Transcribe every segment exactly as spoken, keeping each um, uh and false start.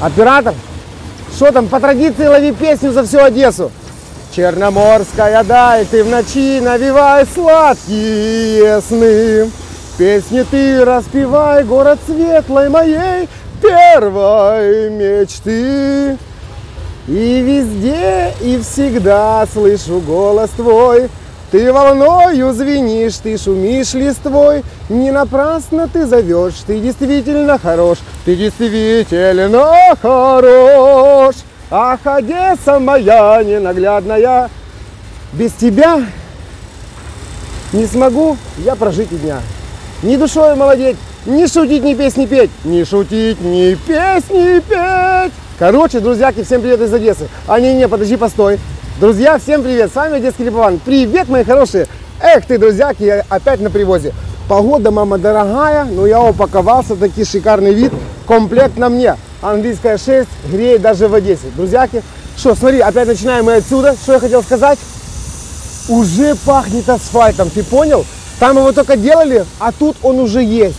Оператор, что там, по традиции лови песню за всю Одессу. Черноморская даль, ты в ночи навевай сладкие сны. Песни ты распевай, город светлой моей первой мечты. И везде и всегда слышу голос твой. Ты волною звенишь, ты шумишь листвой. Не напрасно ты зовешь, ты действительно хорош. Ты действительно хорош. Ах, Одесса моя ненаглядная, без тебя не смогу я прожить и дня. Ни душой молодеть, ни шутить, ни песни петь. Ни шутить, ни песни петь. Короче, друзьяки, всем привет из Одессы. А не, не, подожди, постой. Друзья, всем привет, с вами Одесский Липован. Привет, мои хорошие. Эх ты, друзьяки, я опять на привозе. Погода, мама дорогая, но я упаковался, таки шикарный вид. Комплект на мне. Английская шерсть греет даже в Одессе. Друзьяки, что, смотри, опять начинаем мы отсюда. Что я хотел сказать? Уже пахнет асфальтом, ты понял? Там его только делали, а тут он уже есть.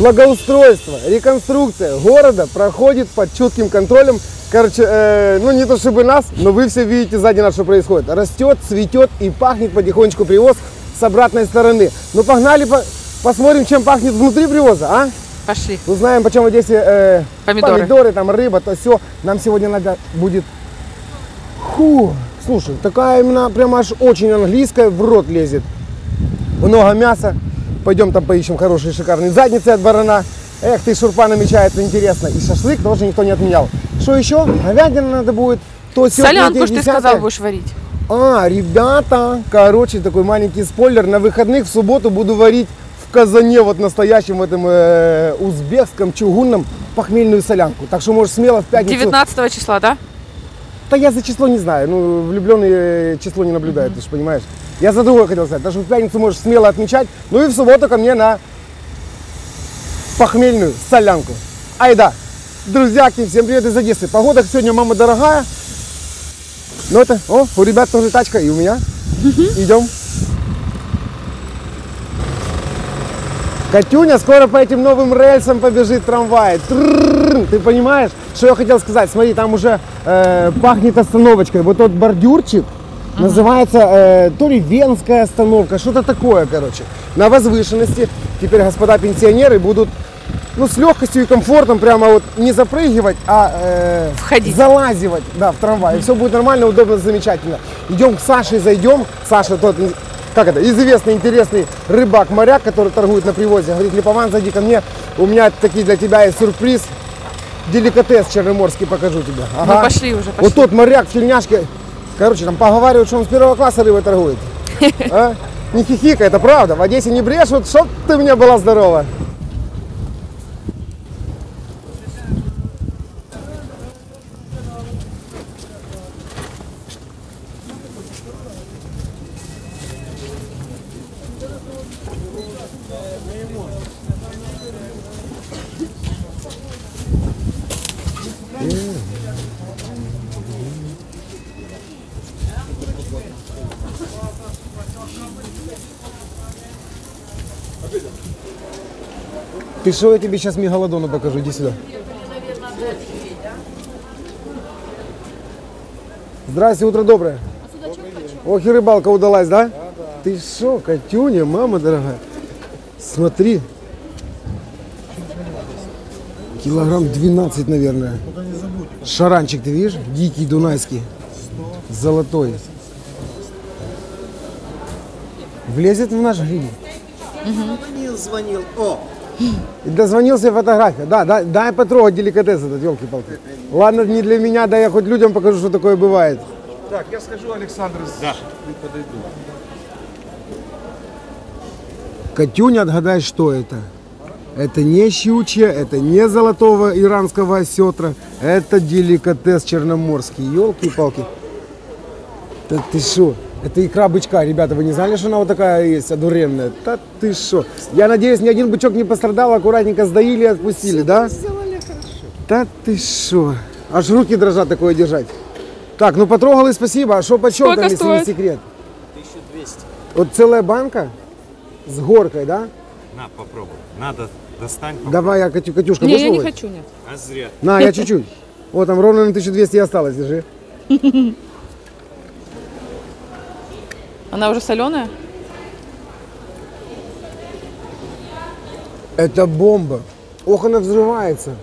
Благоустройство, реконструкция города проходит под чутким контролем. Короче, э, ну не то чтобы нас, но вы все видите сзади нас, что происходит. Растет, цветет и пахнет потихонечку привоз с обратной стороны. Ну погнали, по посмотрим, чем пахнет внутри привоза, а? Пошли. Узнаем, почем в Одессе э, помидоры. помидоры, там рыба, то все. Нам сегодня надо будет... Фу, слушай, такая именно прям аж очень английская, в рот лезет. Много мяса. Пойдем там поищем хорошие шикарные задницы от барана. Эх, ты, шурпа намечается, интересно. И шашлык тоже никто не отменял. Что еще? Говядина надо будет. То солянку, что ты сказал, будешь варить. А, ребята, короче, такой маленький спойлер. На выходных в субботу буду варить в казане, вот настоящем этом э, узбекском чугунном, похмельную солянку. Так что можешь смело в пятницу... девятнадцатого числа, да? Да я за число не знаю, ну, влюбленные число не наблюдают, mm-hmm. ты же понимаешь. Я за другое хотел сказать, даже в пятницу можешь смело отмечать, ну и в субботу ко мне на похмельную солянку. Айда, друзьяки, всем привет из Одессы. Погода сегодня, мама дорогая, но это, о, у ребят тоже тачка и у меня. Mm-hmm. Идем. Катюня скоро по этим новым рельсам побежит трамвай. Трррррр, ты понимаешь, что я хотел сказать? Смотри, там уже э, пахнет остановочкой. Вот тот бордюрчик ага. называется э, то ли венская остановка, что-то такое, короче. На возвышенности теперь господа пенсионеры будут, ну, с легкостью и комфортом прямо вот не запрыгивать, а э, входить, залазивать, да, в трамвай. И все будет нормально, удобно, замечательно. Идем к Саше, зайдем. Саша тот... Как это? Известный, интересный рыбак-моряк, который торгует на привозе. Говорит, Липован, зайди ко мне, у меня такие для тебя есть сюрприз. Деликатес черноморский покажу тебе. Ага. Ну пошли уже, пошли. Вот тот моряк в тельняшке, короче, там поговаривают, что он с первого класса рыбой торгует. А? Не хихика, это правда. В Одессе не брешут, чтоб ты мне была здорова. Ты что, я тебе сейчас мегалодону покажу, иди сюда. Здрасте, утро доброе. Ох и рыбалка удалась, да? Ты что, Катюня, мама дорогая. Смотри. Килограмм двенадцать, наверное. Шаранчик, ты видишь? Дикий, дунайский. Золотой. Влезет в наш гриль. Звонил, звонил. О! Дозвонился, фотография. Да, да, дай потрогать деликатес этот, елки-палки. Ладно, не для меня, да я хоть людям покажу, что такое бывает. Так, я скажу, Александр, да. Подойду. Катюня, отгадай, что это? Это не щучья, это не золотого иранского осетра, это деликатес черноморский, елки-палки. Да ты шо? Это икра бычка, ребята, вы не знали, что она вот такая есть, одуренная? Да ты шо? Я надеюсь, ни один бычок не пострадал, аккуратненько сдаили и отпустили, да? Сделали хорошо. Да ты шо? Аж руки дрожат такое держать. Так, ну потрогали, спасибо. А что почем там, если не секрет? тысяча двести. Вот целая банка с горкой, да? На, попробуй. Надо, достань. Попробуй. Давай, я, Катю, Катюшка, не, я не хочу, нет. А зря. На, я чуть-чуть. Вот там ровно на тысячу двести осталось, держи. Она уже соленая? Это бомба. Ох, она взрывается.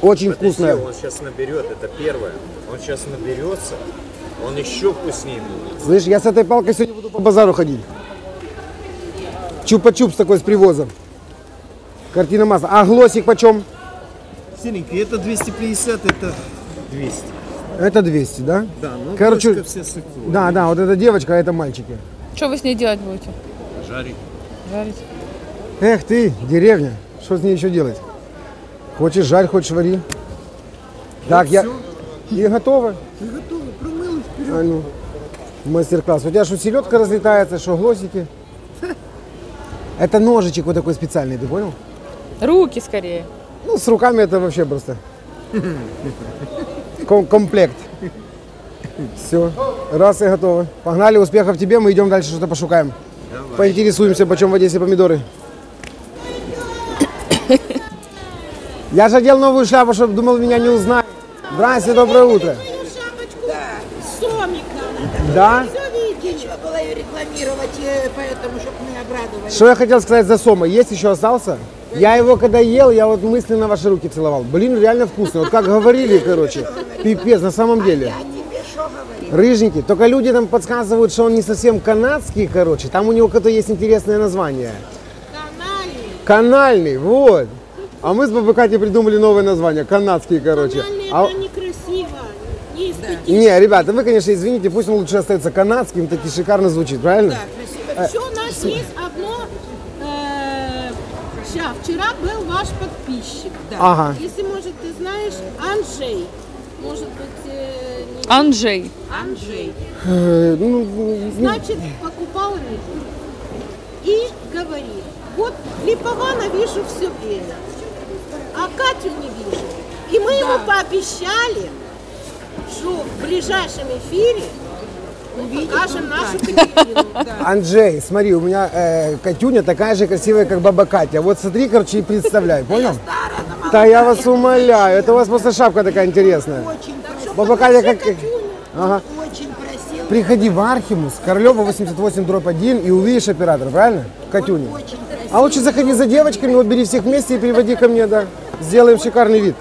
Очень Подожди, вкусная. Он сейчас наберет, это первое. Он сейчас наберется, он еще вкуснее будет. Слышь, я с этой палкой сегодня буду по базару ходить. Чупа-чупс такой с привозом. Картина масла. А глосик почем? Серенький, это двести пятьдесят, это двести. Это двести, да? Да, ну короче, все сыкнули. Да, да, вот эта девочка, а это мальчики. Что вы с ней делать будете? Жарить. Жарить. Эх ты, деревня, что с ней еще делать? Хочешь жарь, хочешь вари. Вот так, все. я... И готово. И готово, промыла вперед. А ну, мастер-класс. У тебя что, селедка разлетается, что глосики? Это ножичек вот такой специальный, ты понял? Руки скорее. Ну, с руками это вообще просто комплект. Все, раз и готово. Погнали, успехов тебе, мы идем дальше, что-то пошукаем. Давай. Поинтересуемся, почем в Одессе помидоры. Я же одел новую шляпу, чтобы думал, меня не узнают. Здравствуйте, доброе утро. Да? Что я хотел сказать за сома? Есть еще остался? Я его когда ел, я вот мысленно ваши руки целовал. Блин, реально вкусно. Вот как говорили, короче. Пипец, на самом деле. Рыженький. Только люди там подсказывают, что он не совсем канадский, короче. Там у него какое-то есть интересное название. Канальный. Канальный, вот. А мы с бабой Катей придумали новое название. Канадский, короче. Канальный, а... это некрасиво. Не эстетично. Не, ребята, вы, конечно, извините, пусть он лучше остается канадским, так и шикарно звучит, правильно? Да, красиво. Все, у нас есть одно... Вчера был ваш подписчик, да. Ага. Если, может, ты знаешь, Анжей. Может быть, э, не... Анжей. Анжей. Э, ну... Значит, покупал рыбу и говорит, вот Липована вижу все время, а Катю не вижу. И мы да. ему пообещали, что в ближайшем эфире увидеть, покажем нашу Катерину. Да. Анжей, смотри, у меня э, Катюня такая же красивая, как баба Катя. Вот смотри, короче, и представляй, понял? Да я вас умоляю, это у вас просто шапка такая интересная. Баба Катя как... Ага. Приходи в Архимус, Королева восемьдесят восемь дробь один и увидишь оператора, правильно? Катюня. А лучше заходи за девочками, вот бери всех вместе и приводи ко мне, да. Сделаем шикарный вид.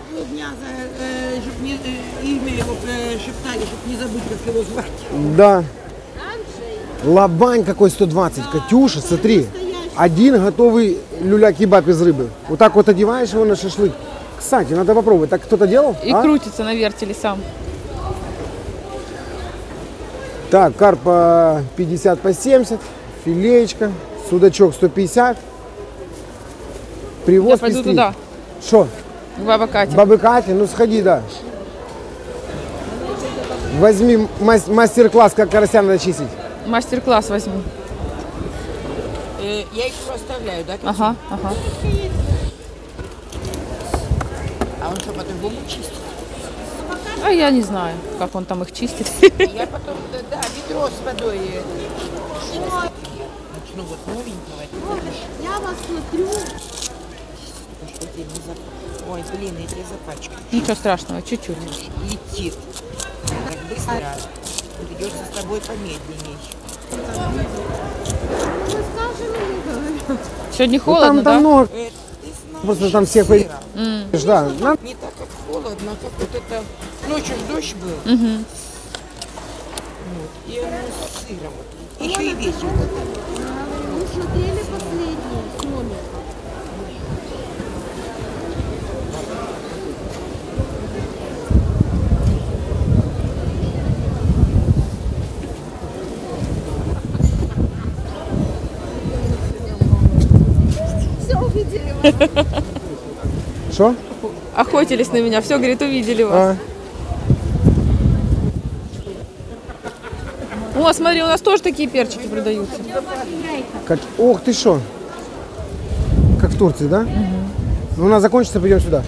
Да. Лобань какой сто двадцать, Катюша, смотри. Один готовый люля-кебаб из рыбы. Вот так вот одеваешь его на шашлык. Кстати, надо попробовать. Так кто-то делал? И а? крутится на вертеле сам. Так, карп пятьдесят по семьдесят, филеечка, судачок сто пятьдесят. Привоз. Я пойду пестрит. Туда. Что? К бабе Кате. Бабе Кате, ну сходи, да. Возьми мастер-класс, как карася надо чистить. Мастер-класс возьми. Э, я их просто оставляю, да? Ага, ага. А он что, по-другому чистит? А я не знаю, как он там их чистит. Я потом, да, ведро с водой. Начну вот новенького. Я вас смотрю. Ой, блин, я тебя запачкаю. Ничего страшного, чуть-чуть. Летит. Придется с тобой помедленнее. Сегодня холодно, ну, там, да? Там, э, знаешь, просто там все по... mm. да. Нам... Не так, как холодно, как вот это... Ночью дождь был. Mm -hmm. вот. И оно с сыром. Еще и вечером. Мы смотрели последний номер. Что? Охотились на меня, все, говорит, увидели вас. А. О, смотри, у нас тоже такие перчики продаются. Как... Ох ты что? Как в Турции, да? Угу. Ну, у нас закончится, пойдем сюда.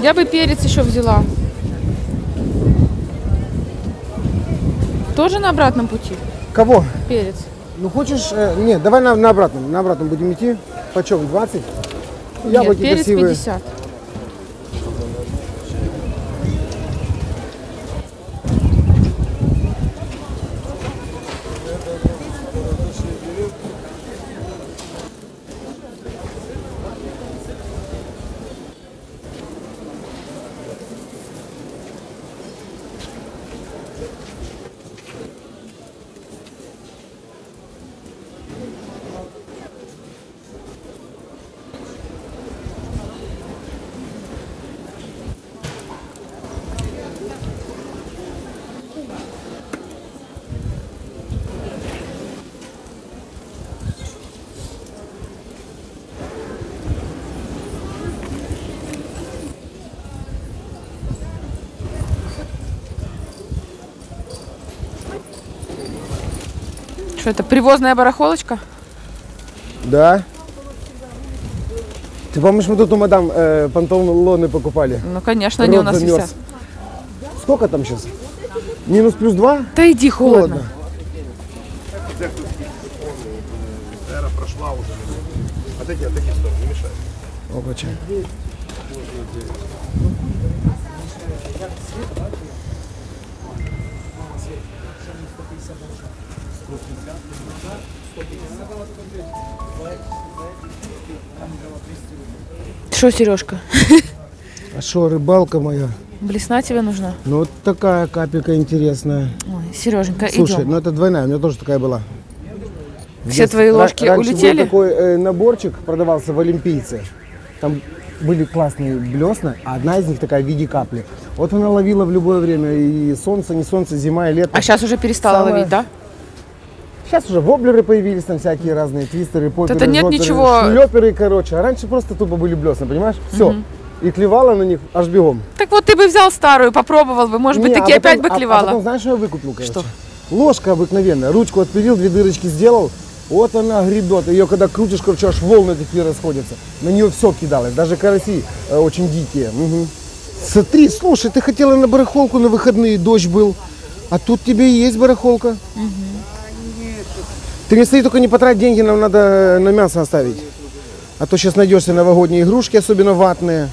Я бы перец еще взяла. Тоже на обратном пути? Кого? Перец. Ну хочешь, э, нет, давай на, на обратном, на обратном будем идти. Почем? двадцать? Яблоки нет, перец красивые. пятьдесят. Это привозная барахолочка? Да. Ты помнишь, мы тут у мадам э, панталоны покупали? Ну, конечно, они у нас висят. Сколько там сейчас? Минус плюс два? Да иди, холодно. Эра прошла уже. Отойди, отойди, стоп, не мешай. Облачай. Что, Сережка? А что, рыбалка моя? Блесна тебе нужна? Ну, вот такая капелька интересная. Ой, Сереженька, слушай, идем. Ну это двойная, у меня тоже такая была. Все здесь твои ложки раньше улетели? Был такой э, наборчик, продавался в Олимпийце. Там были классные блесна, а одна из них такая в виде капли. Вот она ловила в любое время, и солнце, не солнце, зима и лето. А сейчас уже перестала Самое... ловить, да? Сейчас уже воблеры появились, там всякие разные твистеры, поперы, это нет жоперы, ничего... шлеперы, короче. А раньше просто тупо были блесна, понимаешь? Все. Угу. И клевала на них аж бегом. Так вот ты бы взял старую, попробовал бы, может Не, быть, таки а опять бы клевала. А, а потом, знаешь, что я выкупил, короче? Что? Ложка обыкновенная, ручку отпилил, две дырочки сделал. Вот она гребет, ее когда крутишь, короче, аж волны такие расходятся. На нее все кидалось, даже караси э, очень дикие. Угу. Смотри, слушай, ты хотела на барахолку на выходные, дождь был, а тут тебе и есть барахолка. Угу. Ты не стоит, только не потрать деньги, нам надо на мясо оставить. А то сейчас найдешься новогодние игрушки, особенно ватные.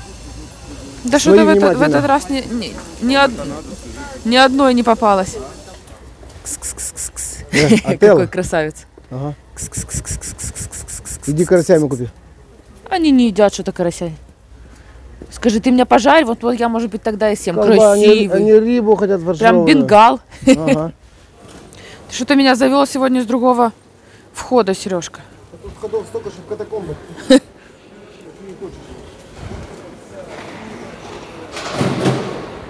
Да что-то в, это, в этот раз ни, ни, ни, од... ни одной не попалось. Кс-кс-кс-кс. Yeah, какой красавец. Ага. Иди карасями купи. Они не едят что-то карася. Скажи, ты меня пожарь, вот, вот я, может быть, тогда и съем. Колба, красивый. Они, они рыбу хотят варшавную. Прям бенгал. Ага. Ты что-то меня завел сегодня с другого входа, Сережка. А тут входов столько, что в катакомбах. Ты не хочешь.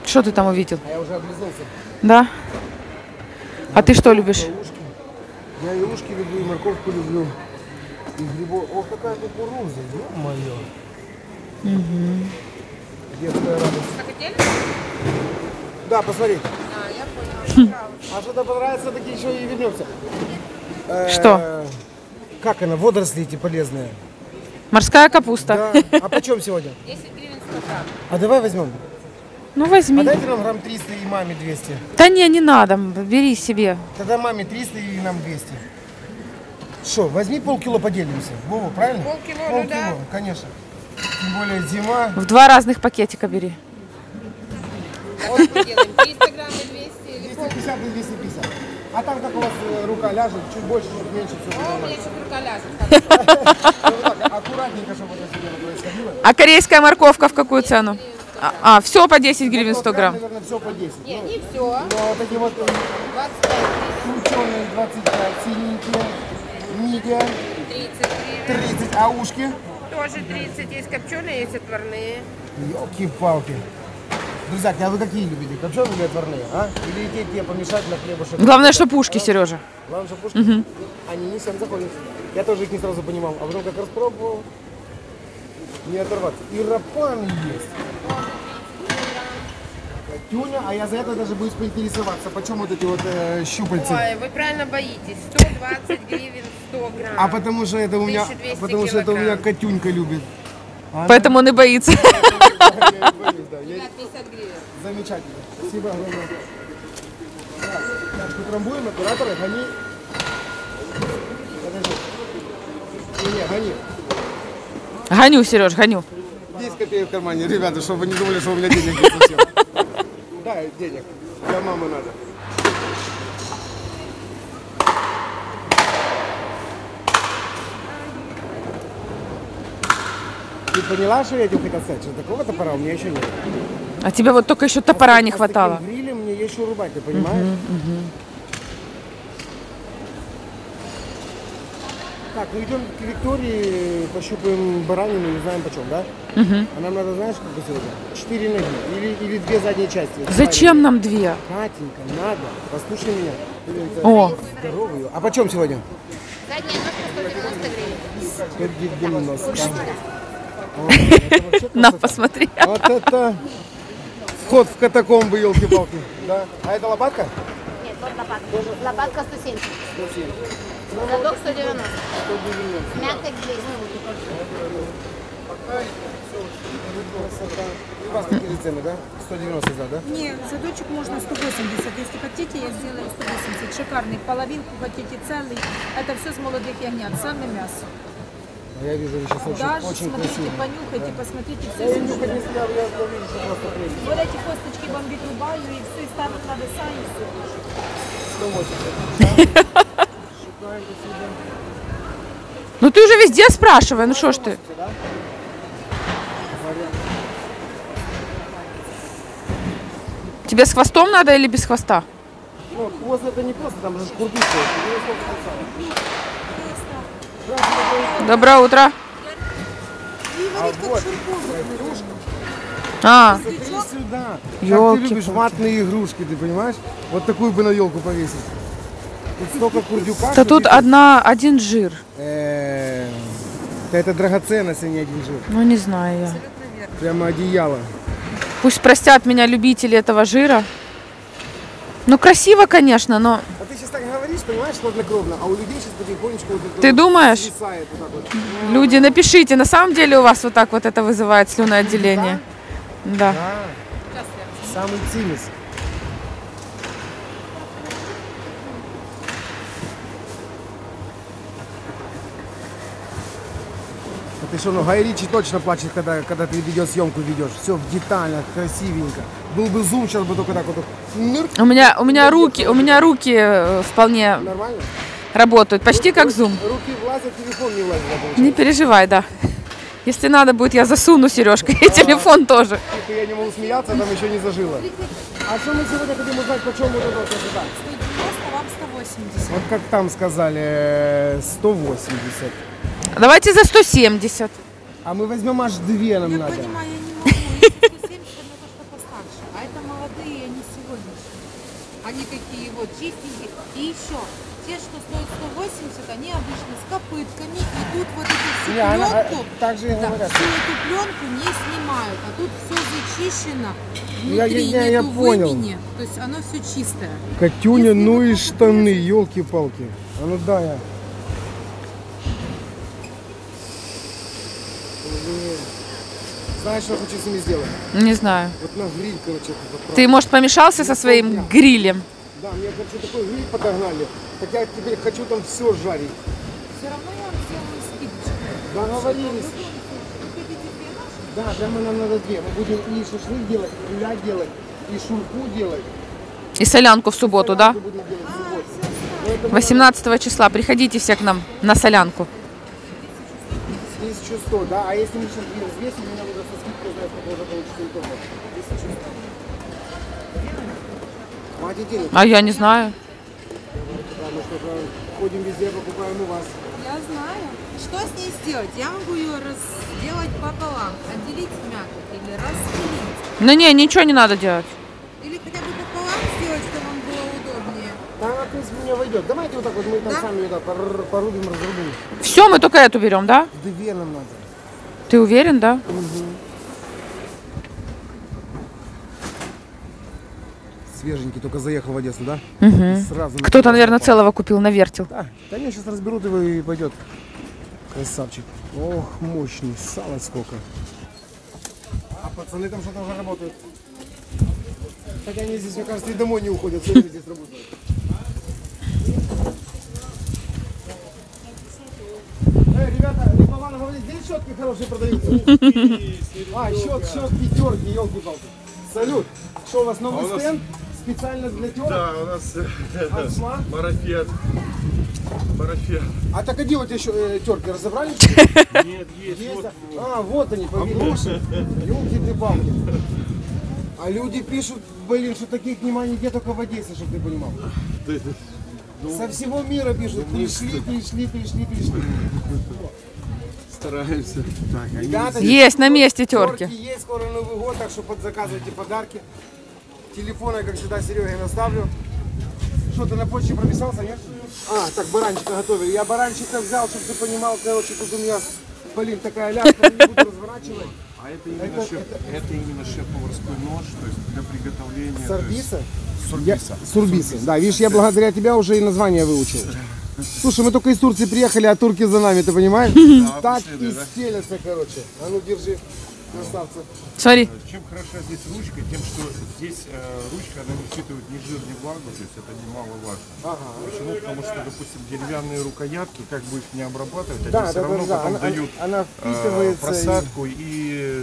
Что ты там увидел? А я уже облизнулся. Да? А ты что любишь? Я и ушки люблю, и морковку люблю. И грибов. Ох, какая кукуруза, ё-моё. Угу. Детская радость. А хотели? Да, посмотри. А, я поняла. А что-то понравится, так еще и вернемся. Что? Как она? Водоросли эти полезные. Морская капуста. Да. А почем сегодня? десять гривен стакан. А давай возьмем. Ну возьми. А дайте нам грамм триста и маме двести. Да не, не надо, бери себе. Тогда маме триста и нам двести. Что, возьми полкило, поделимся. Вова, правильно? Полкило, пол ну да. Конечно. Тем более зима. В два разных пакетика бери. Вот поделим триста грамм и двести. двести пятьдесят на двести пятьдесят. А там как у вас рука ляжет, чуть больше, чуть меньше. А у меня чуть рука ляжет. Аккуратненько, чтобы это себе происходило. А корейская морковка в какую цену? А, все по десять гривен сто грамм. Наверное, все по десять. Нет, не все. Но вот эти вот ученые двадцать пять, синенькие, мидия, тридцать, а ушки? Тоже тридцать, есть копченые, есть отварные. Ёлки-палки. Друзья, а вы какие любите? Копченые или отварные? А? Или те, те помешать на хлебушек? Главное, что пушки, Сережа. Главное, что пушки? Угу. Они не всем заходят. Я тоже их не сразу понимал. А потом как распробовал, не оторваться. И рапаны есть. Тюня, а я за это даже буду поинтересоваться. Почем вот эти вот э, щупальцы? Ой, вы правильно боитесь. сто двадцать гривен сто грамм. А потому что это у меня, потому что это у меня Катюнька любит. А поэтому она... он и боится. Замечательно. Спасибо огромное. Так, утрамбуем оператора, гони. Подожди. Не, гони. Гоню, Сереж, гоню. десять копеек в кармане, ребята, чтобы вы не думали, что у меня денег нет совсем. Да, денег. Для мамы надо. Ты поняла, что я этим хотел сказать? Что такого топора у меня еще нет. А тебе вот только еще топора не хватало. С грилем мне есть что рубать, ты понимаешь? Угу, угу. Так, ну идем к Виктории, пощупаем баранину, не знаем почем, да? Угу. А нам надо, знаешь, как сегодня? Четыре ноги или, или две задние части. Зачем нам две? Катенька, надо. Послушай меня. О. Здоровую. А почем сегодня? Задняя ножка сто девяносто гривен. сто девяносто. На, посмотри. Вот это вход в катакомбы, елки-палки. А это лопатка? Нет, вот лопатка. Лопатка сто семьдесят. Задок сто девяносто. Мягкая двести. У вас такие цены, да? сто девяносто за, да? Нет, задочек можно сто восемьдесят. Если хотите, я сделаю сто восемьдесят. Шикарный. Половинку хотите, целый. Это все с молодых ягнят. Самое мясо. Я вижу, вы сейчас даже очень, очень смотрите, красиво. Понюхайте, да. Посмотрите, все. Я нюхать не стал, я оставлю, что просто прелесть. Вот эти косточки бомбит рубаю, и все, и ставить надо сами, и все. сто восемьдесят. Ну ты уже везде спрашивай, ну что ж ты. Тебе с хвостом надо или без хвоста? Ну, хвост это не просто, там же шкурбица. Доброе утро. А вот, а. Смотри сюда. Как ты любишь ватные игрушки, ты понимаешь? Вот такую бы на елку повесить. Столько курдюка. Да тут одна, один жир. Э-э, это драгоценность, а не один жир. Ну не знаю я. Прямо одеяло. Пусть простят меня любители этого жира. Ну красиво, конечно, но... А ты сейчас так говоришь, понимаешь, хладнокровно, а у людей сейчас потихонечку... Вот ты думаешь? Вот вот. Люди, напишите, на самом деле у вас вот так вот это вызывает слюноотделение. Да. Да. Да. Самый цимис. Ты что, ну Гай Ричи точно плачет, когда, когда ты видеосъемку ведешь. Все детально, красивенько. Был бы зум, сейчас бы только так вот. У меня, у меня руки, у меня руки вполне нормально работают. Почти руки, как зум. Руки влазят, телефон не влазит. Не переживай, да. Если надо будет, я засуну сережкой. И телефон тоже. Я не могу смеяться, там еще не зажило. А что мы сегодня хотим узнать, почему мы туда? сто девяносто, вам сто восемьдесят. Вот как там сказали, сто восемьдесят. Давайте за сто семьдесят. А мы возьмем аж две нам я надо. Я понимаю, я не могу. Если сто семьдесят, она то, что постарше. А это молодые, они сегодняшние. Они такие вот чистенькие. И еще, те, что стоят сто восемьдесят, они обычно с копытками. И тут вот эту всю я, пленку, она, а, так же да, всю эту пленку не снимают. А тут все зачищено. Внутри я, я, я, нету я понял. Вымени. То есть оно все чистое. Катюня, если ну и штаны, елки-палки. А ну да, я... Знаешь, что я хочу с ними сделать? Не знаю. Вот на гриль, короче. Вот, ты, может, помешался со своим дня. Грилем? Да, мне, короче, такой гриль подогнали. Так я теперь хочу там все жарить. Все равно я вам сделаю скидочку. Да, говорились. Да, прямо нам надо две. Мы будем и шашлык делать, и ля делать, и шурку делать. И солянку в субботу, солянку, да? Будем делать в субботу. восемнадцатого числа. Приходите все к нам на солянку. тысяча сто, да? А если мы сейчас взвесим, мне надо со скидкой знать, сколько уже получится итога. тысяча сто. Мать и денег. А я не знаю. Да, мы что-то ходим везде, покупаем у вас. Я знаю. Что с ней сделать? Я могу ее разделать пополам, отделить мяко или распилить. Ну не, ничего не надо делать. Или хотя бы пополам сделать, чтобы вам было удобнее. Да, она, в принципе, у меня войдет. Давайте вот так вот мы там да? сами ее да, порубим, разрубим. Все, мы только эту берем, да? Две нам надо. Ты уверен, да? Угу. Свеженький, только заехал в Одессу, да? Угу. Кто-то, наверное, попал. Целого купил, навертел. Да, да нет, сейчас разберут его и пойдет. Красавчик. Ох, мощный. Сало сколько. А пацаны там что-то уже работают. Хотя они здесь, мне кажется, и домой не уходят. Все здесь работают. Эй, ребята, Липован, говорит, здесь щетки хорошие продаются. А, щет, щетки, Тёрки, елки-палки. Салют. Что у вас, новый а стенд? Нас... Специально для Тёрок? Да, у нас а марафет. Марафет. А так где вот еще э, Тёрки разобрали? Нет, есть. есть вот, а, вот они, побегуши. Ёлки ты бабки. А люди пишут, блин, что таких нема нигде, только в Одессе, чтобы ты понимал. Со всего мира пишут, пришли, пришли, пришли, пришли. Стараемся. Так, ребята, есть на месте Тёрки. Тёрки есть, скоро Новый год, так что подзаказывайте подарки. Телефон я, как всегда, Сереге наставлю. Что, ты на почте прописался, нет? А, так, баранчика готовили. Я баранчика взял, чтобы ты понимал, короче, тут у меня, блин, такая ляжка, не буду разворачивать. А это именно это, шеф, это... Это именно шеф-поварской нож, то есть для приготовления... Сорбиса? Есть... Сурбиса. Я... Сурбиса. Сурбиса, да, видишь, я благодаря тебе уже и название выучил. Слушай, мы только из Турции приехали, а турки за нами, ты понимаешь? Да, так и да? стелятся, короче. А ну, держи. Красавцы. Смотри. Чем хороша здесь ручка, тем, что здесь э, ручка, она не учитывает ни жир, ни влагу, то есть это немаловажно. Ага. Почему? Потому что, допустим, деревянные рукоятки, как бы их не обрабатывать, они да, все да, равно да, потом она, дают она э, просадку и, и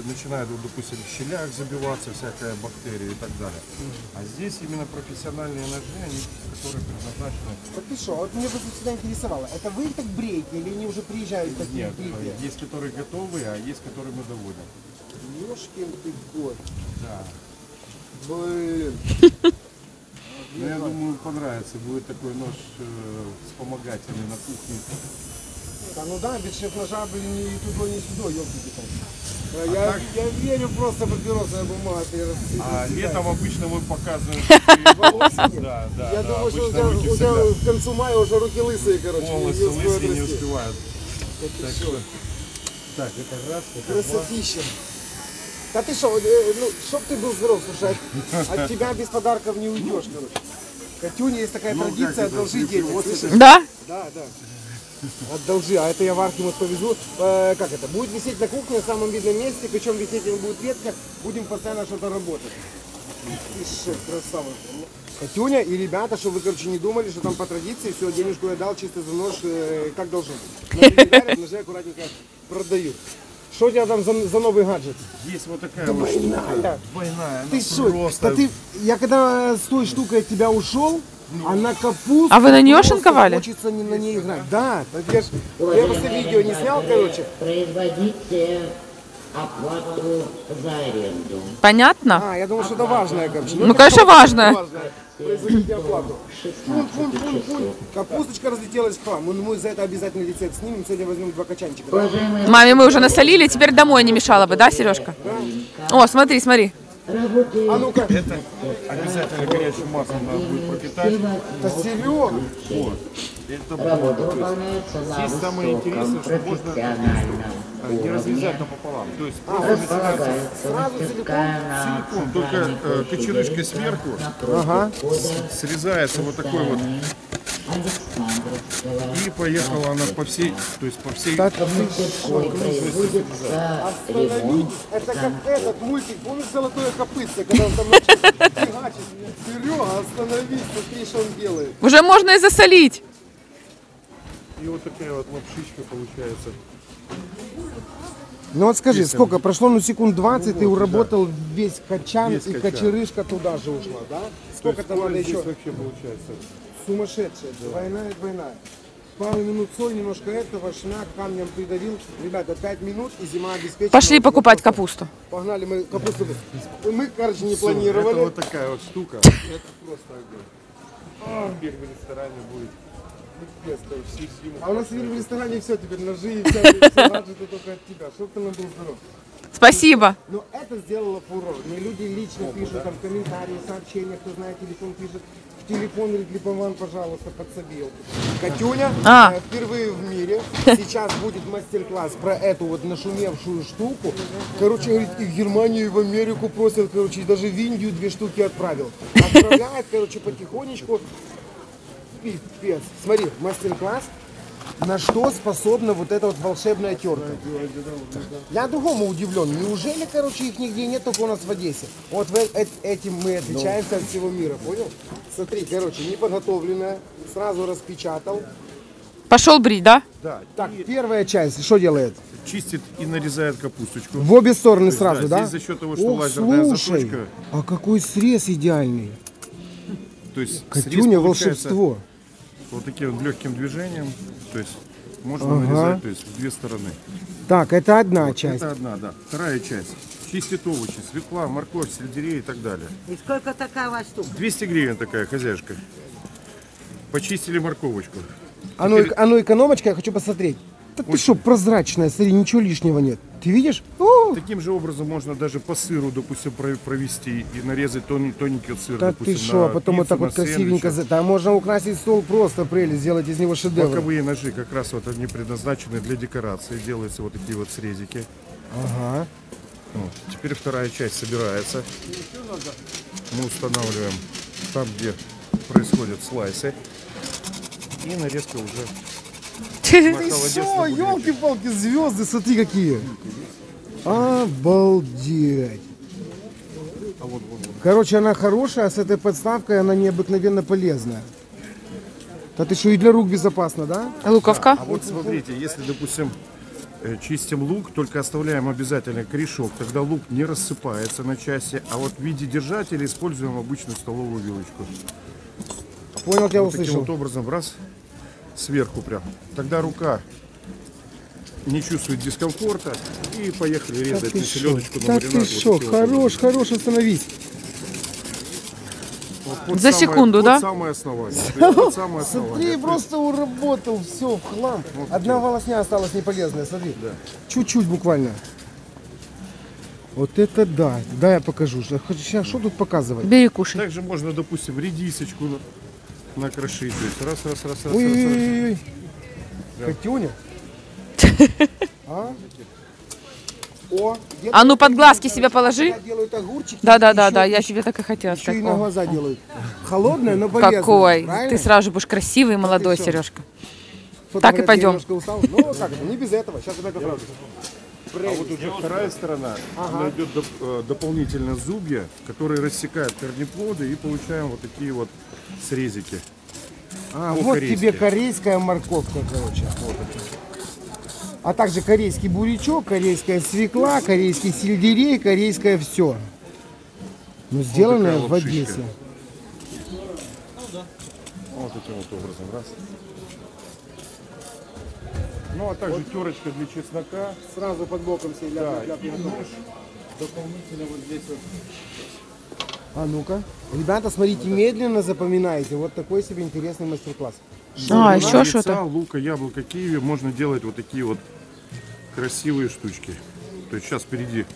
начинают, вот, допустим, в щелях забиваться всякая бактерия и так далее. А здесь именно профессиональные ножи, они, которые предназначены... Так ты что, вот меня всегда интересовало, это вы их так бреете или они уже приезжают такие? Нет, бреете? Есть которые готовые, а есть которые мы доводим. Ёшкин ты год. Да. Блин. Ну, я думаю, понравится. Будет такой нож э, вспомогательный на кухне. Да, ну да, без шеф-ножа, блин, ни туда, ни сюда, ёлки-палки. А я, так... я верю просто папиросная бумага. А летом обычно мы показываем волосы. Да, да, я да, думаю, что у тебя, у тебя в концу мая уже руки лысые, короче. Волосы лысые не успевают. Это так, что? Так, это раз, это красотища. Да ты что, ну, чтоб ты был здоров, слушай, от, от тебя без подарков не уйдешь, короче. Катюня есть такая ну, традиция, одолжи денег, слышишь? Да? Да, да. Одолжи, а это я в Архимус повезу. Э, как это, будет висеть на кухне в самом видном месте, причем висеть он будет редко, будем постоянно что-то работать. Ты красава. Катюня и ребята, чтобы вы, короче, не думали, что там по традиции, все, денежку я дал, чисто за нож, э, как должен быть. Но ножи аккуратненько продают. Что у тебя там за, за новый гаджет? Есть вот такая да вот штука. Двойная. Двойная. Ты что? Да ты, я когда с той штукой от тебя ушел, ну. она капусту... А вы на нее шинковали? Хочется не на ней играть. Да. Я, я просто видео не снял, короче. Производите оплату за аренду. Понятно? А, я думал, что это важное, короче. Ну, ну конечно, важное. важное. Производите оплату. Фун, фун, фун, фун. Капусточка разлетелась к вам. Мы за это обязательно рецепт снимем. Сегодня возьмем два качанчика. Да? Маме мы уже насолили, теперь домой не мешало бы, да, Сережка? Да. О, смотри, смотри. А ну-ка. Это обязательно горячим маслом надо будет пропитать. Это Серега. Вот. Это будет. Здесь самое интересное, что можно не разрезать напополам. То есть а, просто сразу целиком, целиком, только э, кочерышкой сверху ага. срезается вот такой вот. И поехала она по всей, то есть по всей окружности. Остановитесь, это как этот мультик, помнишь «Золотое копытце», когда он там фигачит. Серега, остановись, смотри, что он делает. Уже можно и засолить. И вот такая вот лапшичка получается. Ну вот скажи, Весом. сколько? Прошло, ну, секунд двадцать, ну, ты уработал да. весь качан, весь и качан. Кочерышка туда же ушла, да? Сколько там надо еще? Вообще получается? Сумасшедшая, да. двойная, двойная. Пару минут соль, немножко этого, шмяк, камнем придавил. Ребята, пять минут и зима обеспечена. Пошли покупать капусту. Погнали мы капусту. Мы, короче, не Все, планировали. Это вот такая вот штука. Это просто огонь. Теперь в ресторане будет. А у нас в ресторане все теперь, ножи и все, гаджеты только от тебя, чтобы ты нам был здоров. Спасибо. Но это сделало фурор. Мне люди лично пишут, там комментарии, сообщения, кто знает, телефон пишет. Телефон Липован, пожалуйста, подсобил. Катюня а. э, впервые в мире. Сейчас будет мастер-класс про эту вот нашумевшую штуку. Короче, говорит, и в Германию, и в Америку просят, короче, даже в Индию две штуки отправил. Отправляет, короче, потихонечку. Пипец. Смотри, мастер-класс На что способна вот эта вот волшебная терка? Я другому удивлен. Неужели, короче, их нигде нет, только у нас в Одессе? Вот этим мы отличаемся от всего мира, понял? Смотри, короче, неподготовленная, сразу распечатал. Пошел брить, да? Да. Так, и... первая часть, что делает? Чистит и нарезает капусточку. В обе стороны есть, сразу, да? да? Здесь за счет того, что О, лазерная слушай, заточка. А какой срез идеальный. То есть Катюня, волшебство. Вот таким вот легким движением, то есть можно ага. нарезать, то есть в две стороны. Так, это одна вот часть. Это одна, да. Вторая часть. Чистит овощи, свекла, морковь, сельдерей и так далее. И сколько такая ваша штука? двести гривен такая хозяйка. Почистили морковочку. А ну, Теперь... а ну экономочка, я хочу посмотреть. Да ты что, прозрачная, смотри, ничего лишнего нет. Ты видишь? О! Таким же образом можно даже по сыру, допустим, провести и нарезать тон, тоненький сыр. Да допустим, ты что, а потом пиццу, вот так вот красивенько... Да, можно украсить стол просто, прелесть, сделать из него шедевр. Боковые ножи как раз вот они предназначены для декорации. Делаются вот такие вот срезики. Ага. Вот. Теперь вторая часть собирается. Мы устанавливаем там, где происходят слайсы. И нарезка уже... Ты что, елки-палки, звезды, смотри какие! Обалдеть! Короче, она хорошая, а с этой подставкой она необыкновенно полезна. Да ты что, и для рук безопасно, да? А луковка? Да, а вот смотрите, если, допустим, чистим лук, только оставляем обязательно корешок, тогда лук не рассыпается на части, а вот в виде держателя используем обычную столовую вилочку. Понял, я услышал. Таким вот образом, раз... сверху прям. Тогда рука не чувствует дискомфорта. И поехали резать на селедочку, на маринад. Так ты что, хорош, хорош, остановись. За секунду, да? Самое основание. Смотри, просто уработал, все в хлам. Одна волосня осталась неполезная, смотри. Чуть-чуть буквально. Вот это да. Да, я покажу. Сейчас что тут показывать? Бери, кушай. Также можно, допустим, редисочку накрошить. Раз, раз, раз, раз, Ой-ой-ой. Катюня. А? О, а ну под глазки себя положи. Да, да, да, да. Я себе так и хотела сказать. И на глаза делают. Холодная, но полезная. Какой? Правильно? Ты сразу же будешь красивый и молодой, а Сережка. Так и пойдем. Ну, так, не без этого. Сейчас опять поправлю. А вот уже вторая сторона, ага. она идет доп, э, дополнительно зубья, которые рассекают корнеплоды, и получаем вот такие вот срезики. А, вот корейские. Тебе корейская морковка, короче. Вот а также корейский бурячок, корейская свекла, корейский сельдерей, корейское все. Но сделанное вот в Одессе. Вот таким вот образом, раз. Ну а также вот. Терочка для чеснока. Сразу под боком себе ляп, ляп, ляп, нож. Дополнительно вот здесь вот. А ну-ка. Ребята, смотрите, вот медленно запоминайте. Вот такой себе интересный мастер-класс. А, еще что-то. Лука, яблоко, киви. Можно делать вот такие вот красивые штучки. То есть сейчас впереди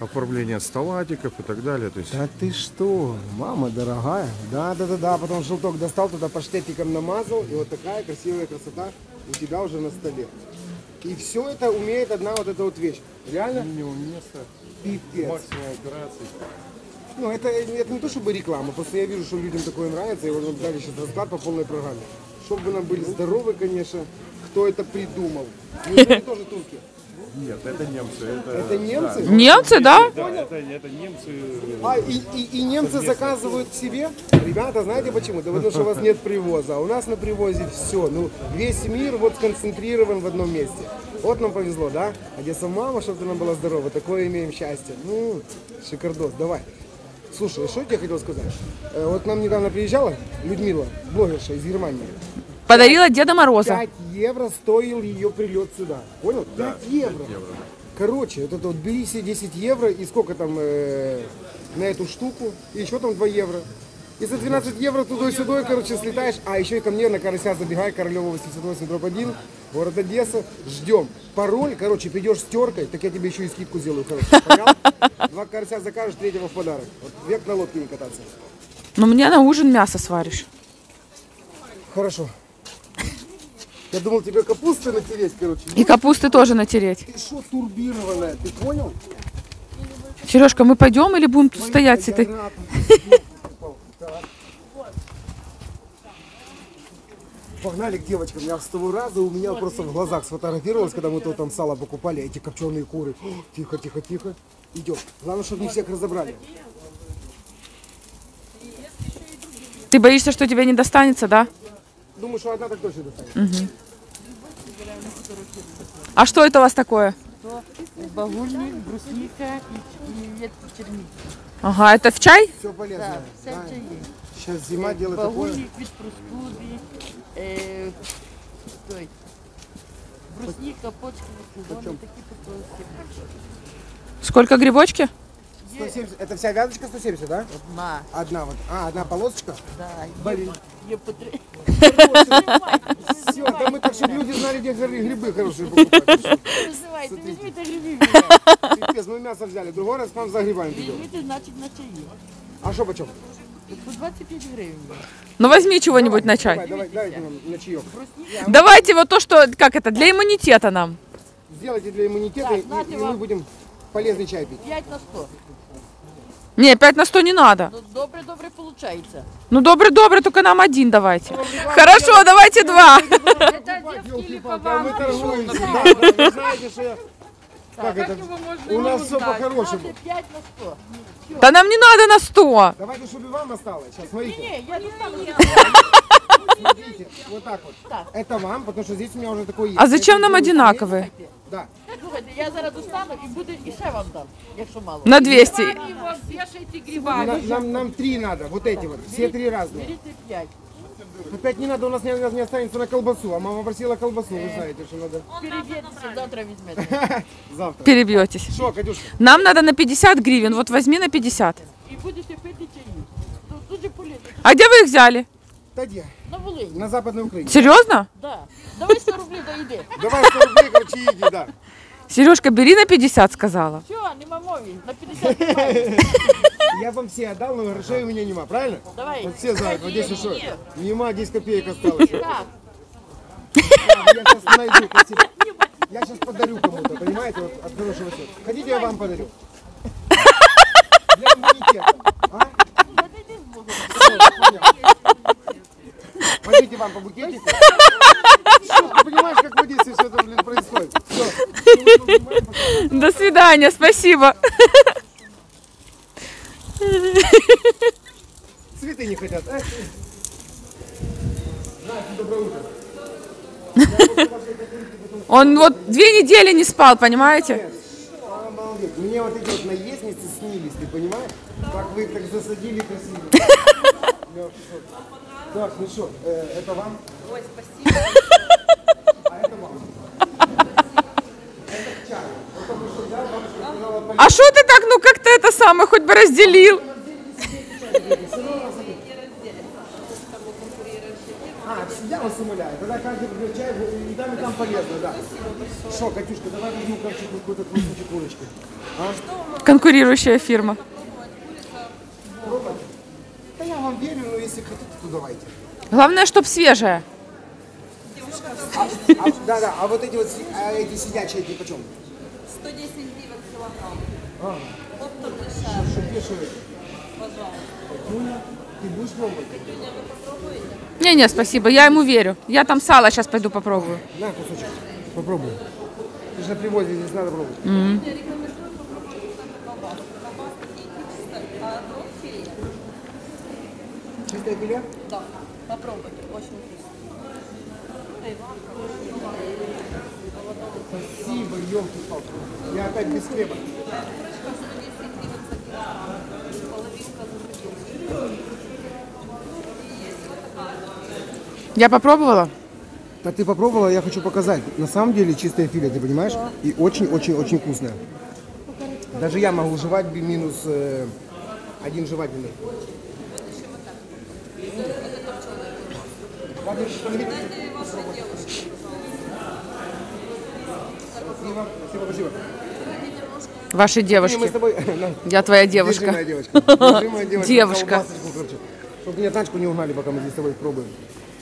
оформление столатиков и так далее. То есть... Да ты что, мама дорогая. Да-да-да-да. Потом желток достал, туда паштетиком намазал. И вот такая красивая красота у тебя уже на столе. И все это умеет одна вот эта вот вещь. Реально? Место, пипец. Ну, это, это не то, чтобы реклама. Просто я вижу, что людям такое нравится. И вот нам дали сейчас расклад по полной программе. Чтобы нам были здоровы, конечно. Кто это придумал? Неужели тоже турки? Нет, это немцы. Это, это немцы? Да. Немцы, да? Да, это, это немцы. А, и, и, и немцы местные. Заказывают себе? Ребята, знаете почему? Да потому что у вас нет привоза. А у нас на привозе все. Ну, весь мир вот сконцентрирован в одном месте. Вот нам повезло, да? Одесса, мама, чтобы ты нам была здорова. Такое имеем счастье. Ну, шикардос, давай. Слушай, что я тебе хотел сказать? Вот нам недавно приезжала Людмила, блогерша из Германии. Подарила Деда Мороза. пять евро стоил ее прилет сюда. Понял? Да, пять евро. пять евро. Короче, вот это вот бери себе десять евро и сколько там э, на эту штуку. И еще там два евро. И за двенадцать евро туда-сюда, короче, слетаешь. А еще и ко мне на Карася забегай, Королева восемьдесят восемь дробь один, город Одесса. Ждем. Пароль, короче, придешь с теркой, так я тебе еще и скидку сделаю. Короче. Понял? Два карася закажешь, третьего в подарок. Вот век на лодке не кататься. Но мне на ужин мясо сваришь. Хорошо. Я думал, тебе капусты натереть, короче. И капусты тоже натереть. Ты что, турбированная, ты понял? Сережка, мы пойдем или будем тут стоять с этой? погнали к девочкам. Я с того раза у меня вот, просто видите, в глазах сфотографировалось, когда мы то там сало покупали, эти копченые куры. Тихо, тихо, тихо. Идем. Главное, чтобы не всех разобрали. Ты боишься, что тебе не достанется, да? Думаю, что одна так точно достанется. Угу. А что это у вас такое? Багульник, брусника и ветки черники. Ага, это в чай? Все полезно. Да, да. Чай. Сейчас зима, делает такое. Багульник, вид прускуды, э, брусника, почки, сезоны, такие пустовки. Сколько грибочки? сто семьдесят. Это вся вязочка сто семьдесят, да? Одна. Одна вот. А, одна полосочка? Да. Блин. Я потребую. Все, да мы так, чтобы люди знали, где грибы хорошие покупать. Называй, ты возьми-то гриби меня. Пипец, мы мясо взяли, другой раз нам за грибами придем. Гриби ты, значит, на чай. А что почем? По двадцать пять гривен. Ну возьми чего-нибудь на чай. Давай, давай, на чаек. Давайте вот то, что, как это, для иммунитета нам. Сделайте для иммунитета, и мы будем... полезный чай пить. пять на сто. Не, пять на сто не надо. Ну, добре-добре получается. Ну, добре-добре, только нам один давайте. Ну, хорошо, я... давайте я два. Это Одесский Липован. Мы торгуемся. Вы знаете, что я... Как это? У нас все по-хорошему. пять на сто. Да нам не надо на сто. Давайте, чтобы вам осталось. Сейчас, смотрите. Не, я не стану. Смотрите, вот так вот. Это вам, потому что здесь у меня уже такой есть. А зачем нам одинаковые? Да. Слухайте, я зараз достану і буде і ще вам дам, якщо мало. На двісті. Нам, нам, нам три надо, вот эти вот, все три разные. Берите пять. Ну пять не надо, у нас не, не останется на колбасу, а мама просила колбасу, вы знаете, что надо. Перебьетесь, завтра возьмете. Завтра. Перебьетесь. Что, Катюшка? Нам надо на пятьдесят гривен, вот возьми на пятьдесят. И будете пить чай. Тут же полезно. А где вы их взяли? Да где? На Волыне. На Западной Украине. Серьезно? Да. Давай сто рублей, да иди. Давай сто рублей, короче, иди, да. Сережка, бери на пятьдесят, сказала. Все, нема мови, на пятьдесят. Я вам все отдал, но грошей у меня нема, правильно? Давай. Вот все знают, вот здесь еще. Нема, десять копеек осталось. Я сейчас найду, я сейчас подарю кому-то, понимаете, от хорошего счета. Хотите, я вам подарю? Для иммунитета. А? Возьмите вам по букетику. Ты понимаешь, как в Одессе все это, блин, происходит? Все. До свидания, спасибо. Цветы не хотят, а? Доброе утро. Он вот две недели не спал, понимаете? Обалдеть. Мне вот эти вот наездницы снились, ты понимаешь? Как вы их так засадили красиво. Так, ну что, э, это вам? Ой, спасибо. А это вам. Это к чаю. Вот только что взял, бабушка сказала полезно. А что ты так, ну как ты это самое, хоть бы разделил? А, я вас умоляю, тогда каждый пьет чай, и там, и там полезно, да. Что, Катюшка, давай возьмем какую-то кусочек курочки. А? Конкурирующая фирма. Да я вам верю, но если хотите, то давайте. Главное, чтоб свежая. А, а, да, да, а вот эти вот а эти сидячие, эти почем? сто десять гривен килограмм. А. Вот тут большая. Что, пешевые? Пожалуйста. Ты будешь пробовать? Катюня, вы попробуете? Не-не, спасибо, я ему верю. Я там сало сейчас пойду попробую. На кусочек, попробуй. Ты же на привозе, здесь надо пробовать. Mm-hmm. Я рекомендую попробовать колбаску. Колбаску и а одно филе. Чистое филе? Да, попробуйте, очень вкусно. Спасибо, ёлки-палки. Я опять без хлеба. Я попробовала? Да ты попробовала, я хочу показать. На самом деле чистое филе, ты понимаешь? Да. И очень-очень-очень вкусное. Даже я могу жевать минус э, один жевательный. Спасибо, спасибо. Ваши девушки. Я твоя девушка. Девушка. Чтобы меня тачку не угнали, пока мы здесь с тобой пробуем.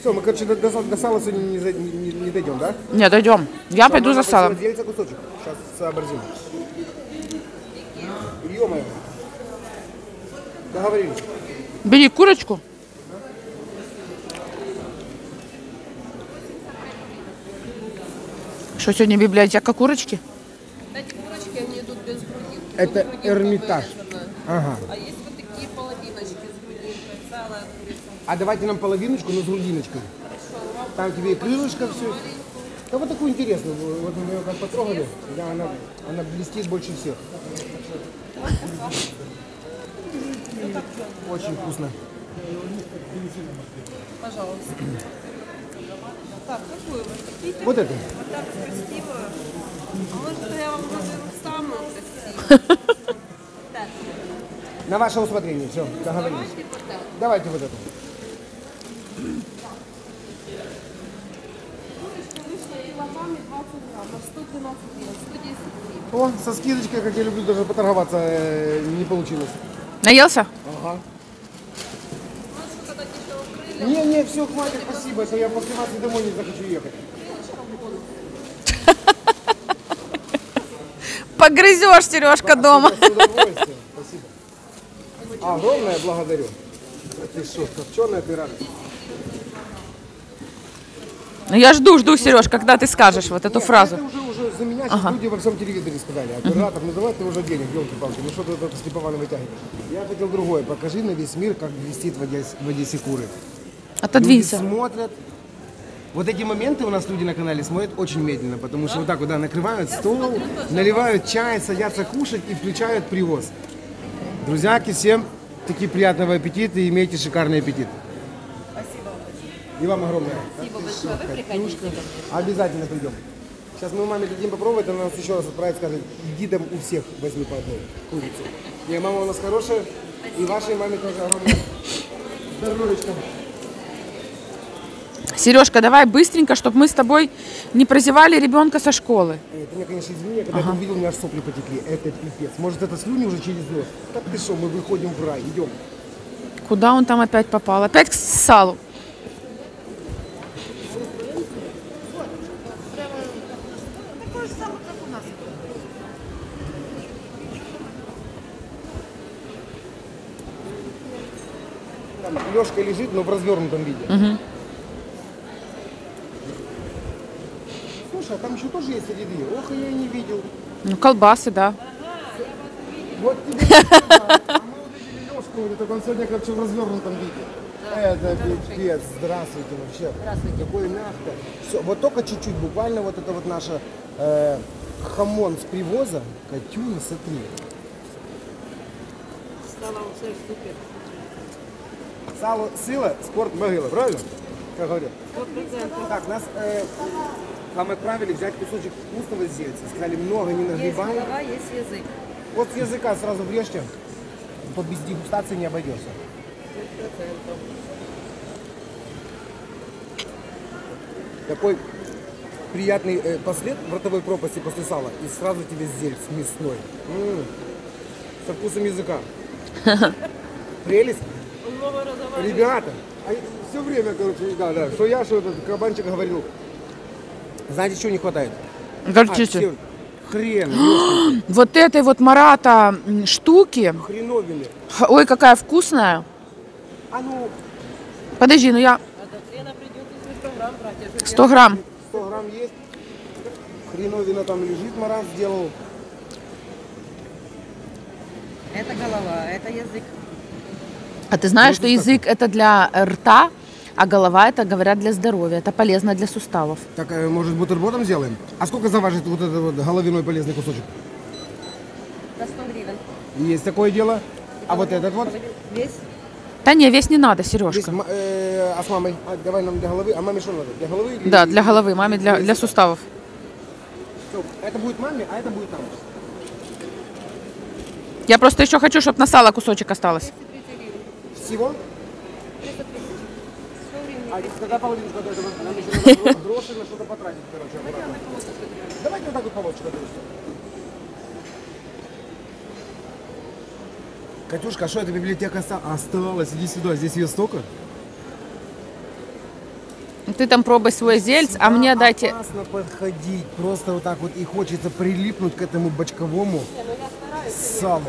Все, мы, короче, до, до, до сала сегодня не, не, не дойдем, да? Нет, дойдем. Я Сам пойду за салом. Делится кусочек. Сейчас сообразим. Ё-моё. Договорились. Бери курочку. Что, сегодня библиотека курочки? Эти курочки, они идут без грудинки. Это грудинка Эрмитаж. Вырезана. Ага. А есть вот такие половиночки с грудинкой, целая курица. А давайте нам половиночку, но с грудиночкой. Хорошо. Там тебе и крылышко, все. Маленькую. Да вот такую интересную. Вот мы ее как потрогали. Да, она, она блестит больше всех. Очень вкусно. Пожалуйста. Так, какую вы хотите? Вот это. Вот так красивую. А может, я вам назову самую красивую? Так. На ваше усмотрение. Все, договорились. Давайте вот так. Давайте вот это. Курочка вышла и ломами двадцать грамм, а сто двенадцать гривен, сто десять гривен. О, со скидочкой, как я люблю, даже поторговаться не получилось. Наелся? Ага. Не, не, все, хватит, спасибо, это я после вас домой не захочу ехать. Погрызешь, Сережка, дома. Спасибо. Огромное благодарю. Ты что, копченая пирога? Я жду, жду, Сереж, когда ты скажешь вот эту фразу. Это уже, уже за меня сейчас люди во всем телевизоре сказали. Оператор, ну давай ты уже денег, елки-палки, ну что ты это с Липована вытягиваешь? Я хотел другое. Покажи на весь мир, как блестит в Одессе, в Одессе куры. Отодвинься. Люди смотрят. Вот эти моменты у нас люди на канале смотрят очень медленно, потому что вот так вот, да, накрывают стол, наливают чай, садятся кушать и включают привоз. Друзьяки, всем таки приятного аппетита и имейте шикарный аппетит. И вам огромное. Спасибо большое. Вы приходите ко мне. Обязательно придем. Сейчас мы маме дадим попробовать, она нас еще раз отправит, скажет, иди там у всех возьми по одной курицу. И мама у нас хорошая, спасибо. И вашей маме тоже огромное. Здоровечко. Сережка, давай быстренько, чтобы мы с тобой не прозевали ребенка со школы. Ты меня, конечно, извини, когда ага. ты увидел, у меня аж сопли потекли. Это пипец. Может, это слюни уже через нос? Так ты что, мы выходим в рай, идем. Куда он там опять попал? Опять к салу. Лёшка лежит, но в развернутом виде. Угу. Слушай, а там еще тоже есть ряды. Ох, я и не видел. Ну, колбасы, да. Вот тебе колбасы. А мы увидели Лёшку, так он сегодня как-то в развернутом виде. Это пипец. Здравствуйте вообще. Здравствуйте. Такой мягко. Все, вот только чуть-чуть, буквально вот это вот наша э, хамон с привоза. Катюня, смотри. Стала у всех супер. Сало, сила, спорт, могила, правильно? Как говорят. Так, нас э, нам отправили взять кусочек вкусного зельца. Сказали, много не нагребаем. Есть голова, есть язык. Вот с языка сразу врежьте, вот без дегустации не обойдешься. Такой приятный э, послед в ротовой пропасти после сала. И сразу тебе зельц мясной. М-м-м. Со вкусом языка. Прелесть. Ребята, все время, короче, да, да, что я, что этот кабанчик говорил. Знаете, чего не хватает? Горчицы. А, хрен. Вот этой вот Марата штуки. Хреновины. Ой, какая вкусная. А ну... Подожди, ну я... сто грамм. сто грамм есть. Хреновина там лежит, Марат сделал. Это голова, это язык. А ты знаешь, что язык это для рта, а голова это, говорят, для здоровья. Это полезно для суставов. Так, может, бутербродом сделаем? А сколько заважит вот этот вот головиной полезный кусочек? На сто гривен. Есть такое дело. А вот этот вот? Весь? Да не, весь не надо, Сережка. А с мамой? Давай нам для головы. А маме что надо? Для головы? Да, для головы. Маме для суставов. Это будет маме, а это будет нам. Я просто еще хочу, чтобы на сало кусочек осталось. Всего? А когда половинку, когда нам еще надо гроши на что-то потратить, короче, аккуратно. Давайте вот так вот получше. Катюшка, а что эта библиотека осталась? Иди сюда, здесь ее столько. Ты там пробуй свой зельц, а мне дайте... Опасно подходить, просто вот так вот и хочется прилипнуть к этому бочковому салу.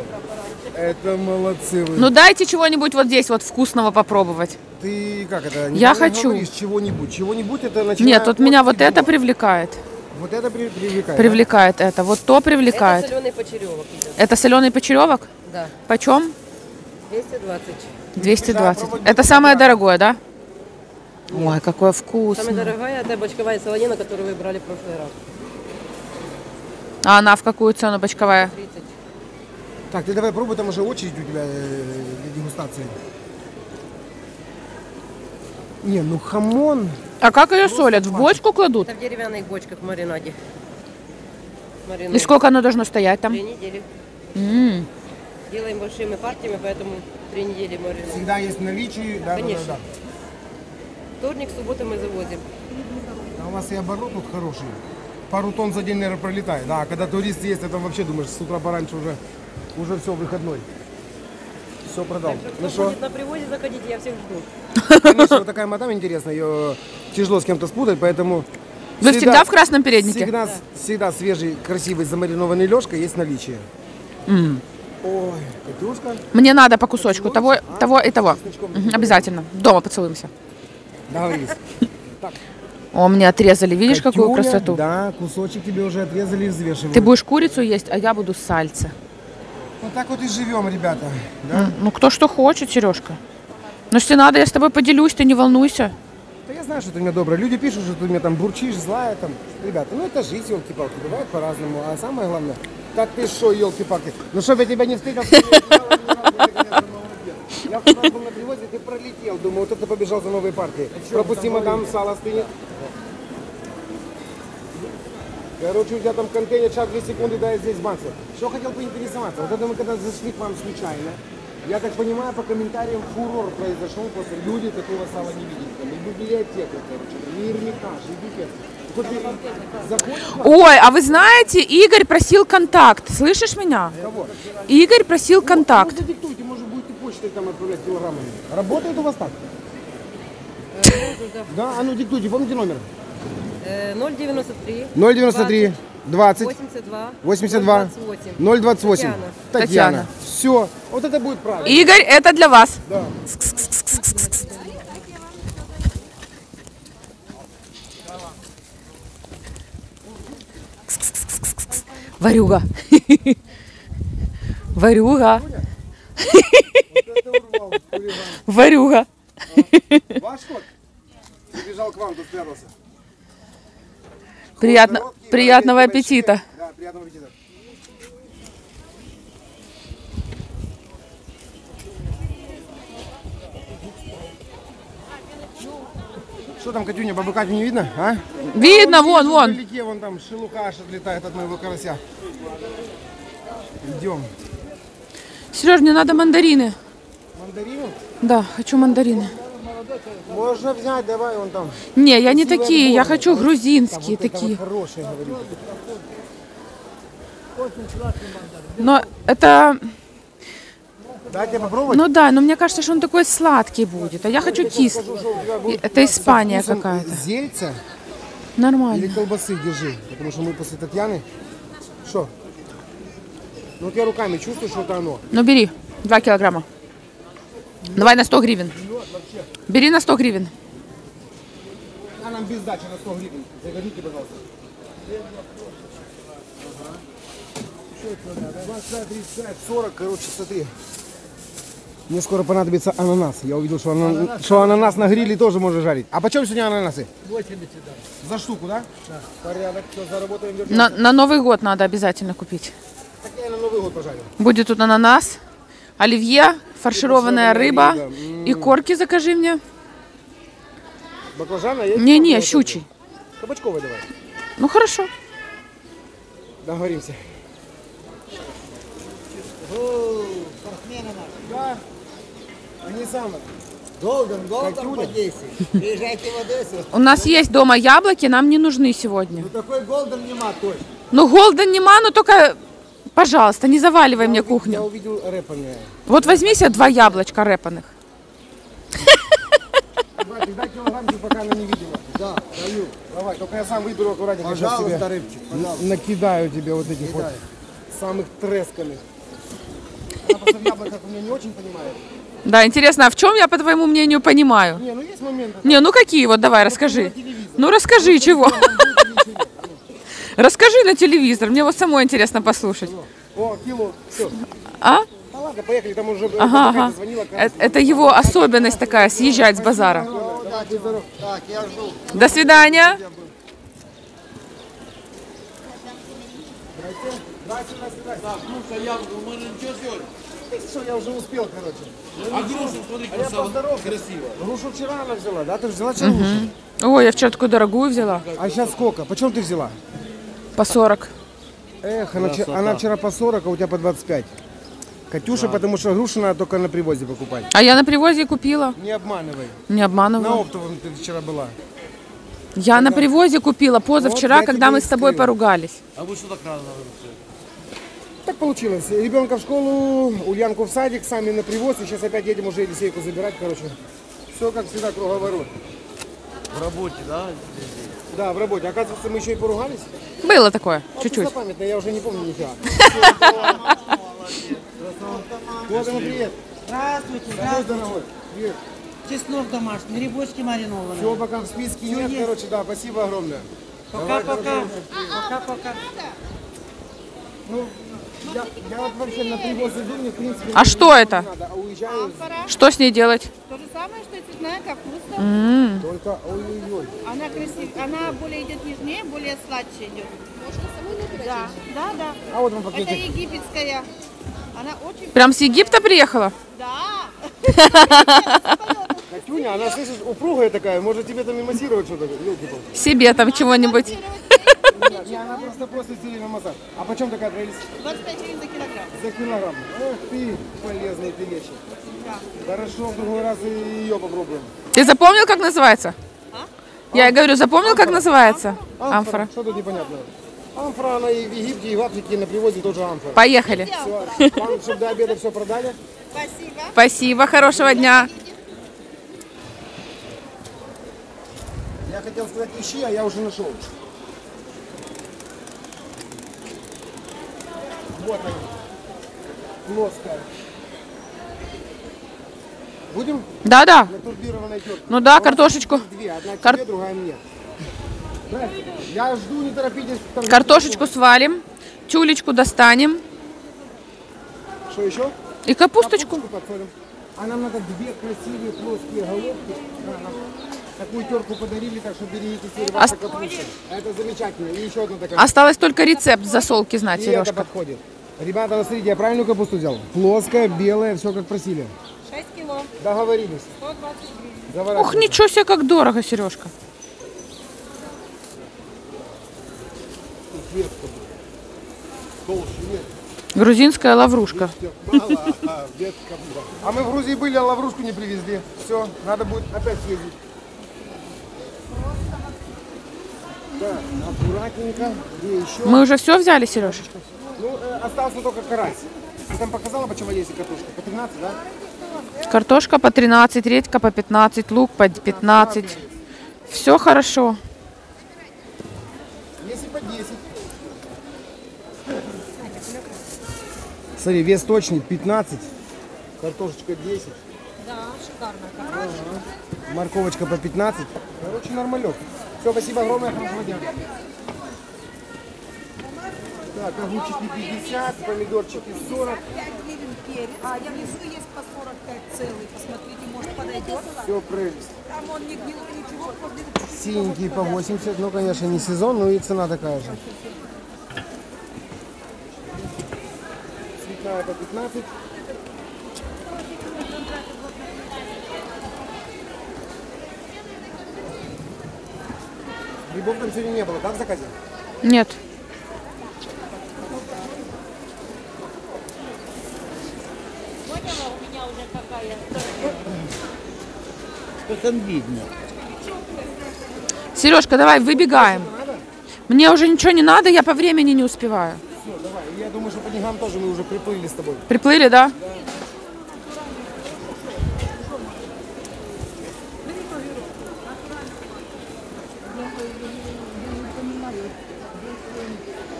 Это молодцы вы. Ну дайте чего-нибудь вот здесь вот вкусного попробовать. Ты как это? Не я хочу. Чего-нибудь. Чего-нибудь это начинает. Нет, вот меня вот это привлекает. Вот это привлекает. Привлекает, да? Это. Вот то привлекает. Это соленый почеревок. Это соленый почеревок? Да. Почем? двести двадцать. двести двадцать. Это самое дорогое, да? Нет. Ой, какой вкус. Самая дорогая это бочковая солонина, которую вы брали в прошлый раз. А она в какую цену бочковая? тридцать. Так, ты давай пробуй, там уже очередь у тебя для дегустации. Не, ну хамон. А как ее солят? В бочку кладут? Это в деревянных бочках в маринаде. Маринует. И сколько оно должно стоять там? Три недели. М-м. Делаем большими партиями, поэтому три недели маринует. Всегда есть наличие, да, да, конечно. Да, да, да. Вторник, суббота мы завозим. А у вас и оборот тут хороший. Пару тонн за день, наверное, пролетает. Да, когда турист есть, это вообще думаешь, с утра пораньше уже, уже все, выходной. Все продал. Так, ну что? На привозе заходите, я всех жду. Конечно, вот такая мадам интересная, ее тяжело с кем-то спутать, поэтому... Вы всегда, всегда в красном переднике? Всегда, да. Всегда свежий, красивый, замаринованный лёшка есть наличие. Mm. Ой, Катюшка. Мне надо по кусочку того, а? того и того. Угу, обязательно. Дома поцелуемся. Договорились. О, мне отрезали, видишь, Катюня, какую красоту? Да, кусочек тебе уже отрезали и взвешивают. Ты будешь курицу есть, а я буду сальце. Вот так вот и живем, ребята. Да? Ну, кто что хочет, Сережка. Ну, если надо, я с тобой поделюсь, ты не волнуйся. Да я знаю, что ты у меня добрая. Люди пишут, что ты у меня там бурчишь, злая там. Ребята, ну это жизнь, елки-палки, бывает по-разному. А самое главное, так ты шо, елки-палки. Ну, чтобы я тебя не встретил, ты, я вчера был на привозе, ты пролетел. Думаю, вот это побежал за новой партией. Пропусти, мадам, сало стынет. Короче, у тебя там контейнер час две секунды, да, здесь бацаю. Что хотел бы интересоваться? Вот это мы когда зашли к вам случайно. Я так понимаю, по комментариям фурор произошел, после люди такого сала не видели. Там, и библиотека, короче, и Эрмитаж, и Бикет. Ой, а вы знаете, Игорь просил контакт. Слышишь меня? Кого? Игорь просил контакт. Ну, диктуйте, может, будете почтой там отправлять килограммами. Работает у вас так? Да, а ну диктуйте, помните номер? ноль девяносто три. ноль девяносто три. двадцать. восемьдесят два. восемьдесят два. ноль двадцать восемь. Татьяна. Татьяна. Все. Вот это будет правильно. Игорь, это для вас. Да. Варюга. Варюга. Варюга. Ваш кот? Прибежал к вам, тут спрятался. Приятно, короткий, приятного аппетита. Да, приятного аппетита. Что там, Катюня, бабу Катю не видно? А? Видно, а вон, вон. вон. Вдалеке, вон там шелуха аж отлетает от моего карася. Идем. Сереж, мне надо мандарины. Мандарины? Да, хочу мандарины. Можно взять, давай вон там. Не, я не такие, горы. Я хочу грузинские вот такие. Вот хорошие, но это... Дайте попробовать. Ну да, но мне кажется, что он такой сладкий будет. А я хочу кислый. Это Испания какая-то. Зельца? Нормально. Или колбасы держи, потому что мы после Татьяны... Что? Ну вот я руками чувствую, что это оно. Ну бери, два килограмма. Давай на сто гривен. Бери на сто гривен. А нам без дачи на сто гривен. Загоните, пожалуйста. двадцать, тридцать, сорок, короче, смотри. Мне скоро понадобится ананас. Я увидел, что ананас, ананас, что ананас на гриле тоже можно жарить. А почем сегодня ананасы? восемьдесят. За штуку, да? Да. Порядок, все, заработаем. На, на Новый год надо обязательно купить. Так я на Новый год пожарю. Будет тут ананас. Оливье, фаршированная рыба. рыба. И корки закажи мне. Баклажана есть? Не-не, щучий. Кабачковый давай. Ну хорошо. Договоримся. О, спортсмены наши. Да. Они самые. Голден, голден в Одессе. Приезжайте в Одессу. У нас есть дома яблоки, нам не нужны сегодня. Ну такой голден нема точно. Ну голден нема, но только... Пожалуйста, не заваливай я мне увидел, кухню. Я увидел рэпаные. Вот возьми себе два яблочка рэпаных. Братик, дай килограммки, пока она не видела. Да, даю. Давай, только я сам выберу аккуратненько. Пожалуйста, рыбчик, пожалуйста. Накидаю тебе вот этих вот самых тресканых. Она просто в яблоках у меня не очень понимает. Да, интересно, а в чем я, по твоему мнению, понимаю? Не, ну есть моменты. Не, ну какие вот, давай, расскажи. Ну расскажи, чего? Расскажи на телевизор, мне вот самой интересно послушать. О, кило, все. А? Да ладно, поехали, там уже ага, ага. Звонила, это, это его особенность такая, съезжать с базара. До свидания. Все, я уже успел, короче. А грушу, смотри, красиво. Грушу вчера она взяла, да? Ты же взяла вчера грушу? Ой, я вчера такую дорогую взяла. А сейчас сколько? Почем ты взяла? По сорок. Эх, она, она вчера по сорок, а у тебя по двадцать пять. Катюша, да. Потому что грушу надо только на привозе покупать. А я на привозе купила. Не обманывай. Не обманывай. На оптовом ты вчера была. Я когда? На привозе купила позавчера, вот когда мы с тобой скрыла. Поругались. А вы что так рано? Так получилось. Ребенка в школу, Ульянку в садик, сами на привоз. И сейчас опять едем уже Елисейку забирать, короче. Все, как всегда, круговорот. В работе, да? Да, в работе. Оказывается, мы еще и поругались. Было такое, чуть-чуть. А, памятно, я уже не помню нифига. Вот он, привет. Здравствуйте, здравствуйте. Привет. Чеснок домашний, грибочки маринованные. Все, пока в списке нет, короче, да, спасибо огромное. Пока-пока. Пока-пока. Ну, я, я вот вообще на привоз иду, мне в принципе... А что это? Надо, а уезжаю... Что с ней делать? То же самое, что и цветная капуста. Mm. Только ой-ой-ой. Она красив... Она более идет нежнее, более сладче идет. Можно самой набирать? Да, да, да. А вот вам пакетик. Это египетская. Она очень... Прям с Египта приехала? Да. Катюня, она, слышишь, упругая такая, может тебе там и массировать что-то? Себе там чего-нибудь. Не, она просто просто зеленый массаж. А почем такая прелесть? двадцать пять гривен за килограмм. За килограмм. Ох ты, полезные ты вещи. Да. Хорошо, в другой раз и ее попробуем. Ты запомнил, как называется? А? Я а? говорю, запомнил, амфора. Как называется? Амфора. амфора. Что тут непонятно? Амфора, она и в Египте, и в Африке, и на привозе тоже амфора. Поехали. Все, вам, чтобы до обеда все продали. Спасибо. Спасибо, хорошего дня. Я хотел сказать ищи, а я уже нашел. Вот она, плоская. Будем? Да, да. Ну да, а картошечку. Две, одна Кар... тебе, другая мне. Да. Я жду, не торопитесь. Там картошечку жду. Свалим, тюлечку достанем. Что еще? И капусточку. Капусточку подсолим. А нам надо две красивые плоские головки. Такую терку подарили, так что берегите себе вашу капусту. Это замечательно. И еще одна такая. Осталось только рецепт засолки знать, Сережка. И это подходит. Ребята, смотрите, я правильную капусту взял? Плоская, белая, все как просили. шесть кило. Договорились. сто двадцать гривен. Ух, ничего себе, как дорого, Сережка. Грузинская лаврушка. А мы в Грузии были, а лаврушку не привезли. Все, надо будет опять съездить. Да, аккуратненько. Еще. Мы уже все взяли, Сереж? Ну, э, остался только карась. Ты там показала, почему есть картошка? По тринадцать, да? Картошка по тринадцать, редька по пятнадцать, лук по пятнадцать. Все хорошо. Если по десять. Смотри, вес точный пятнадцать, картошечка десять. Да, шикарно. Ага. Морковочка по пятнадцать. Короче, нормалек. Все, спасибо огромное, хорошего дня. Так, огурчики пятьдесят, помидорчики сорок. пятьдесят пять гривен перец. А, я в лесу есть по сорок пять целый. Посмотрите, может подойдет. Все, прелесть. Там он не гнил, ничего. Синенькие по восемьдесят. Ну, конечно, не сезон, но и цена такая же. Цветная по пятнадцать. Грибов там сегодня не было, да, в заказе? Нет. Вот она у меня уже такая. Что там видно? Сережка, давай, выбегаем. Мне уже ничего не надо, я по времени не успеваю. Все, давай. Я думаю, что по деньгам тоже мы уже приплыли с тобой. Приплыли, да? Да.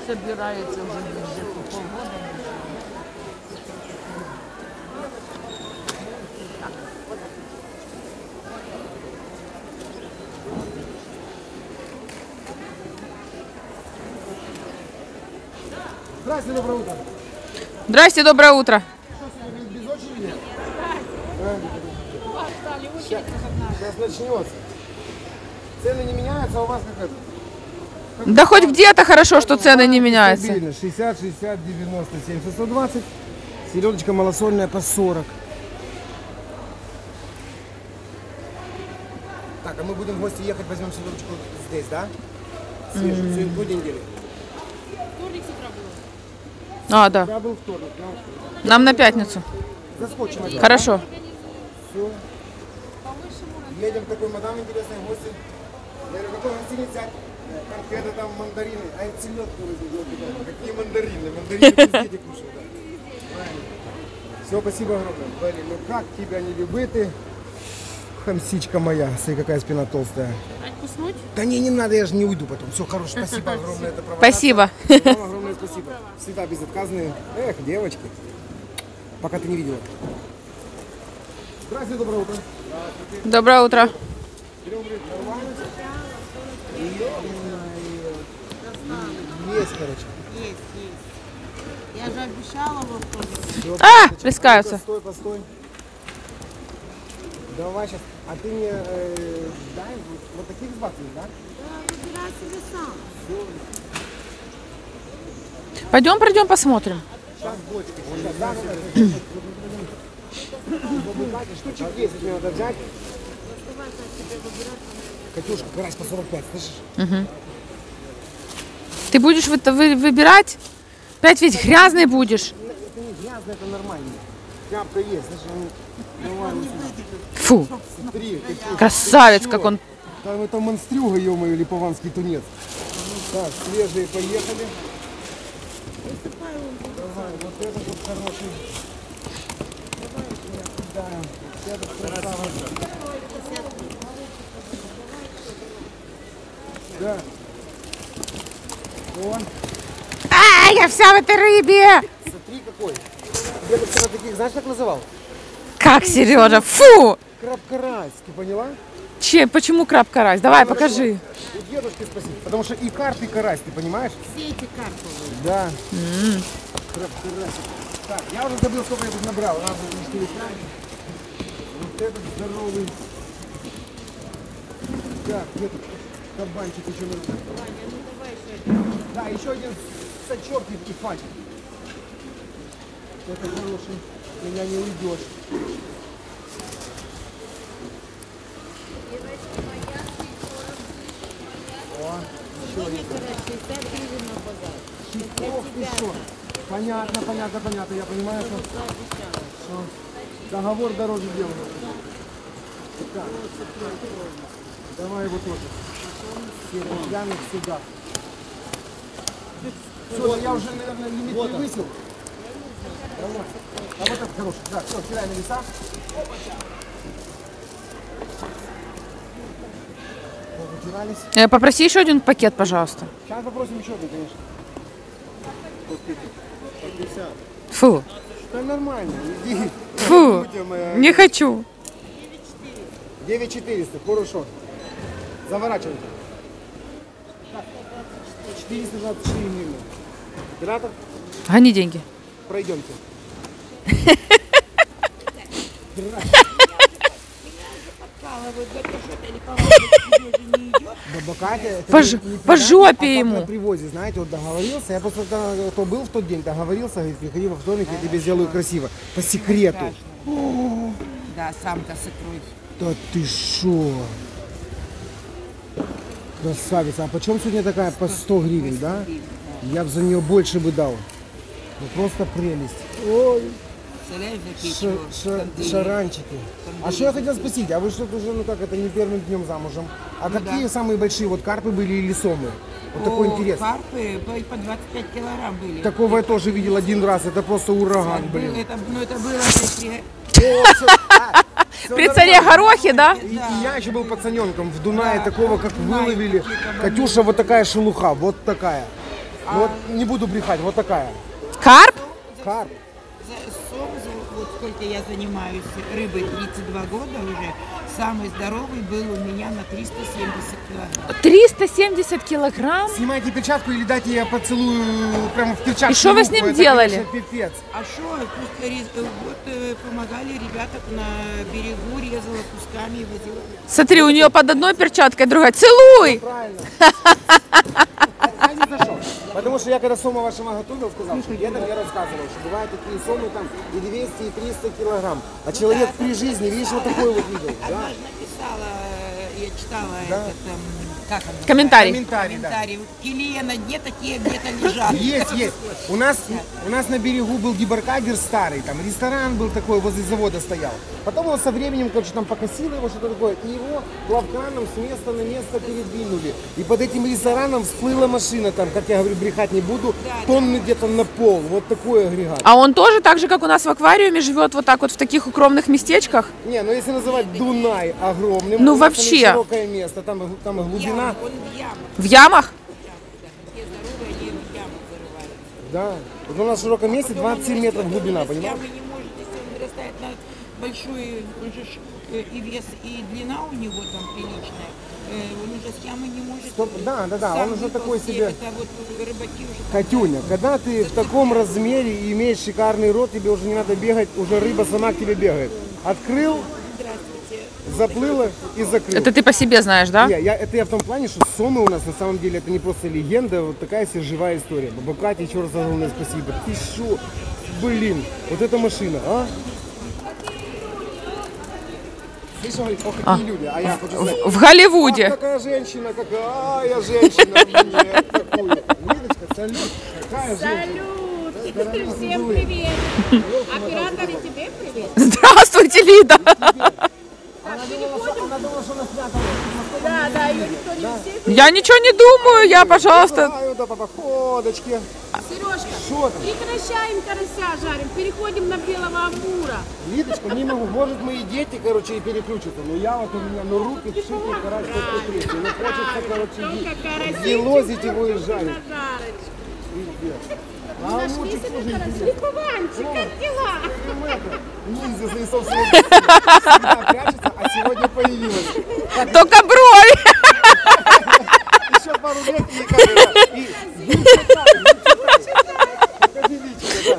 Собирается уже ближе к полгода. Здравствуйте, доброе утро. Здрасте, доброе утро. Без очереди? Сейчас, сейчас начнется. Цены не меняются, а у вас как это? Как да хоть где-то хорошо, что цены не меняются. шестьдесят, шестьдесят, девяносто, семь, шестьсот двадцать. Селедочка малосольная по сорок. Так, а мы будем в гости ехать, возьмем селедочку здесь, да? Свежую, mm-hmm. Сегодня будет неделю. Вторник с утра был. А, да. Да, был вторник. Нам, Нам на пятницу. Заскочим. Хорошо. Все. Едем к такой мадам интересной гости. Я говорю, какой гостиниц взять? Конфеты там, мандарины. А это селедку возьмем. Какие мандарины? Мандарины везде кушают. Все, спасибо огромное. Ну как тебя не любиты? Хамсичка моя. Смотри, какая спина толстая. Откуснуть? Да не, не надо, я же не уйду потом. Все, хорошо, спасибо огромное. Это спасибо. Вам огромное спасибо. Всегда безотказные. Эх, девочки. Пока ты не видела. Здравствуйте, доброе утро. Доброе утро. Есть, короче. Есть, есть. Я же обещала вам. А, плескаются. Постой, постой. Давай сейчас. А ты мне э, дай вот таких баксов, да? Да, выбирай себе сам. Все. Пойдем, пройдем, посмотрим. Сейчас бочки. Сейчас, да, штучек десять мне надо взять. Катюшка, карась по сорок пять, слышишь? Угу. Ты будешь вы вы выбирать? Опять ведь грязный будешь. Это не грязный, это нормально. Тряпка есть, слышишь? Фу. Смотри, красавец, как он. Там это монстрюга, ё-моё, липованский тунец. Так, свежие, поехали. Давай, вот это вот хороший. Да. А, я вся в этой рыбе. Смотри, какой. Я бы вчера таких, знаешь, как называл? Как, Сережа? Фу! Краб-карась, ты поняла? Че, почему краб-карась? Давай, ну, покажи. У дедушки спроси, потому что и карп, и карась, ты понимаешь? Все эти карповые. Да. Mm. Краб-карась. Так, я уже забыл, сколько я тут набрал. Раз, два, четыре, пять. Вот этот здоровый. Так, где тут кабанчик еще нужен? Ваня, ну давай еще один. Да, еще один сачок и фатик. Это хороший. Меня не уйдешь. О, еще один. Ох ты что. Понятно, понятно, понятно. Я понимаю, что... что договор дороже делает. Так. Давай его тоже. Серый сюда. Все, я уже, наверное, лимит превысил. Давай. А вот этот хороший. Так, все, кидаем на веса. Э, попроси еще один пакет, пожалуйста. Сейчас попросим еще один, конечно. Фу. Да нормально, иди. Фу, не хочу. девять четыреста, хорошо. Заворачивай. четыреста двадцать четыре гривны. Оператор? Гони деньги. Пройдемте. По жопе ему. На привозе, знаете, вот договорился. Я просто, кто был в тот день, договорился, говорит, приходи во вторник, я тебе сделаю красиво. По секрету. Да, сам-то с икрой. Да ты шо? Красавица. А почем сегодня такая? По сто гривен, да? Я бы за нее больше бы дал. Ну просто прелесть. Ой. Ша ша шаранчики. А что я хотел спросить? А вы что-то уже, ну как, это не первым днем замужем. А ну какие да. самые большие вот карпы были или сомы? Вот О, такой интерес. Карпы по двадцать пять килограмм были. Такого я тоже видел один раз. Это просто ураган, это блин. Было, это, ну это было... При царе Горохе, да? И, и я еще был пацаненком. В Дунае да, такого, как Дунай, выловили. Катюша, вот такая шелуха. Вот такая. А... Вот, не буду брехать, вот такая. Карп? Карп. сом, вот сколько я занимаюсь рыбой, тридцать два года уже, самый здоровый был у меня на триста семьдесят килограмм. триста семьдесят килограмм? Снимайте перчатку или дайте я поцелую прямо в перчатку. И что вы с ним делали? Пипец. А что, вот помогали ребятам на берегу, резала кусками и водила. Смотри, у нее под одной перчаткой другая. Целуй! Правильно. Потому что я когда сома вашего готовил, сказал, что Лена мне рассказывала, что бывают такие сомы там и двести, и триста килограмм. А человек да, при жизни, видишь, вот такой вот видел. Однажды написала, я читала да. этот, как он, комментарий. Комментарий, комментарий. Да. Елена, где такие, где-то лежат. Есть, есть. У нас, у нас на берегу был гибаркадер старый, там ресторан был такой, возле завода стоял. Потом его со временем, короче, там покосило его, что-то такое, и его плавканом с места на место передвинули. И под этим рестораном всплыла машина, там, как я говорю, брехать не буду, да, тонны да. где-то на пол, вот такой агрегат. А он тоже так же, как у нас в аквариуме, живет вот так вот в таких укромных местечках? Не, ну если называть Дунай огромным, ну вообще широкое место, там, там глубина. Он в ямах. В ямах? Где здоровые, они в ямах зарывают. Да. Вот у нас в широком месте двадцать метров глубина, понимаешь? Ямы не может, если он вырастает на большой, он же и вес, и длина у него там приличная. Он уже с ямы не может. Стоп, да, да, да, он уже такой себе. Это вот рыбаки уже. Катюня, когда ты в таком размере и имеешь шикарный рот, тебе уже не надо бегать, уже рыба сама к тебе бегает. Открыл? Заплыла и закрыла. Это ты по себе знаешь, да? Не, я, это я в том плане, что сомы у нас на самом деле это не просто легенда, вот такая себе живая история. Баба Катя, еще раз огромное спасибо. Ты что? Блин, вот эта машина, а? Слышал, о, какие а. люди, а я хочу сказать. В Голливуде. Ах, какая женщина, какая женщина. Лидочка, салют. Какая женщина. Салют. Всем привет. Оператор, и тебе привет. Здравствуйте, Лида. Я ничего не думаю, я, пожалуйста. Сережка, прекращаем карася жарим, переходим на белого амура. Лидочка, не могу, может мои дети, короче, и переключатся. Но я вот у меня, ну руки пшикают, карась только третий. Ну хочется, короче, и лозить его и жарить. Нашли себе карась. Липованчик, как дела? Ниндзя за яйцом своего всегда прячется, а сегодня появилась. Только брови! Еще пару лет и камера. И вичета, вичета. Покажи вичета, да.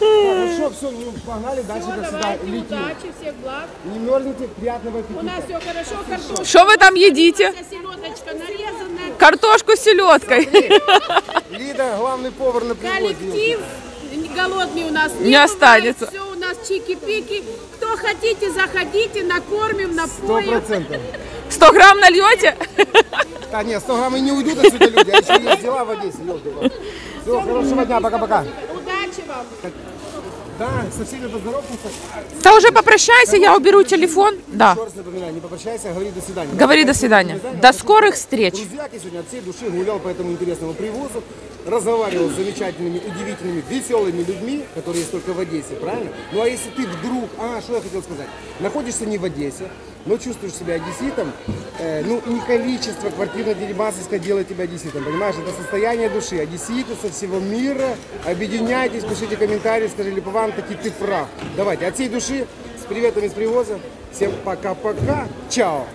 Ну что, все, ну погнали дальше, как всегда, летим. Удачи, всех благ. Не мерзните, приятного аппетита. У нас все хорошо, картошка. Что вы там едите? Селедочка нарезанная. Картошку с селедкой. Лида, главный повар на привозе. Коллектив голодный у нас не, не останется. Все у нас чики-пики. Кто хотите, заходите, накормим, напоим. сто процентов. сто грамм нальете? Да нет, сто грамм и не уйдут отсюда люди. А еще есть дела в Одессе. Все, хорошего дня, пока-пока. Удачи вам. Да, со всеми поздоровками. Да уже попрощайся, я уберу телефон. Да. Еще раз напоминаю, не попрощайся, говори до свидания. Говори до свидания. До скорых встреч. Друзья, я сегодня от всей души гулял по этому интересному привозу, разговаривал с замечательными, удивительными, веселыми людьми, которые есть только в Одессе, правильно? Ну а если ты вдруг, а, что я хотел сказать, находишься не в Одессе, но чувствуешь себя одесситом, э, ну не количество квартир на Дерибасовской делает тебя одесситом, понимаешь? Это состояние души. Одесситы со всего мира, объединяйтесь, пишите комментарии, скажи, Липован, таки ты прав. Давайте, от всей души, с приветом из Привоза, всем пока-пока, чао!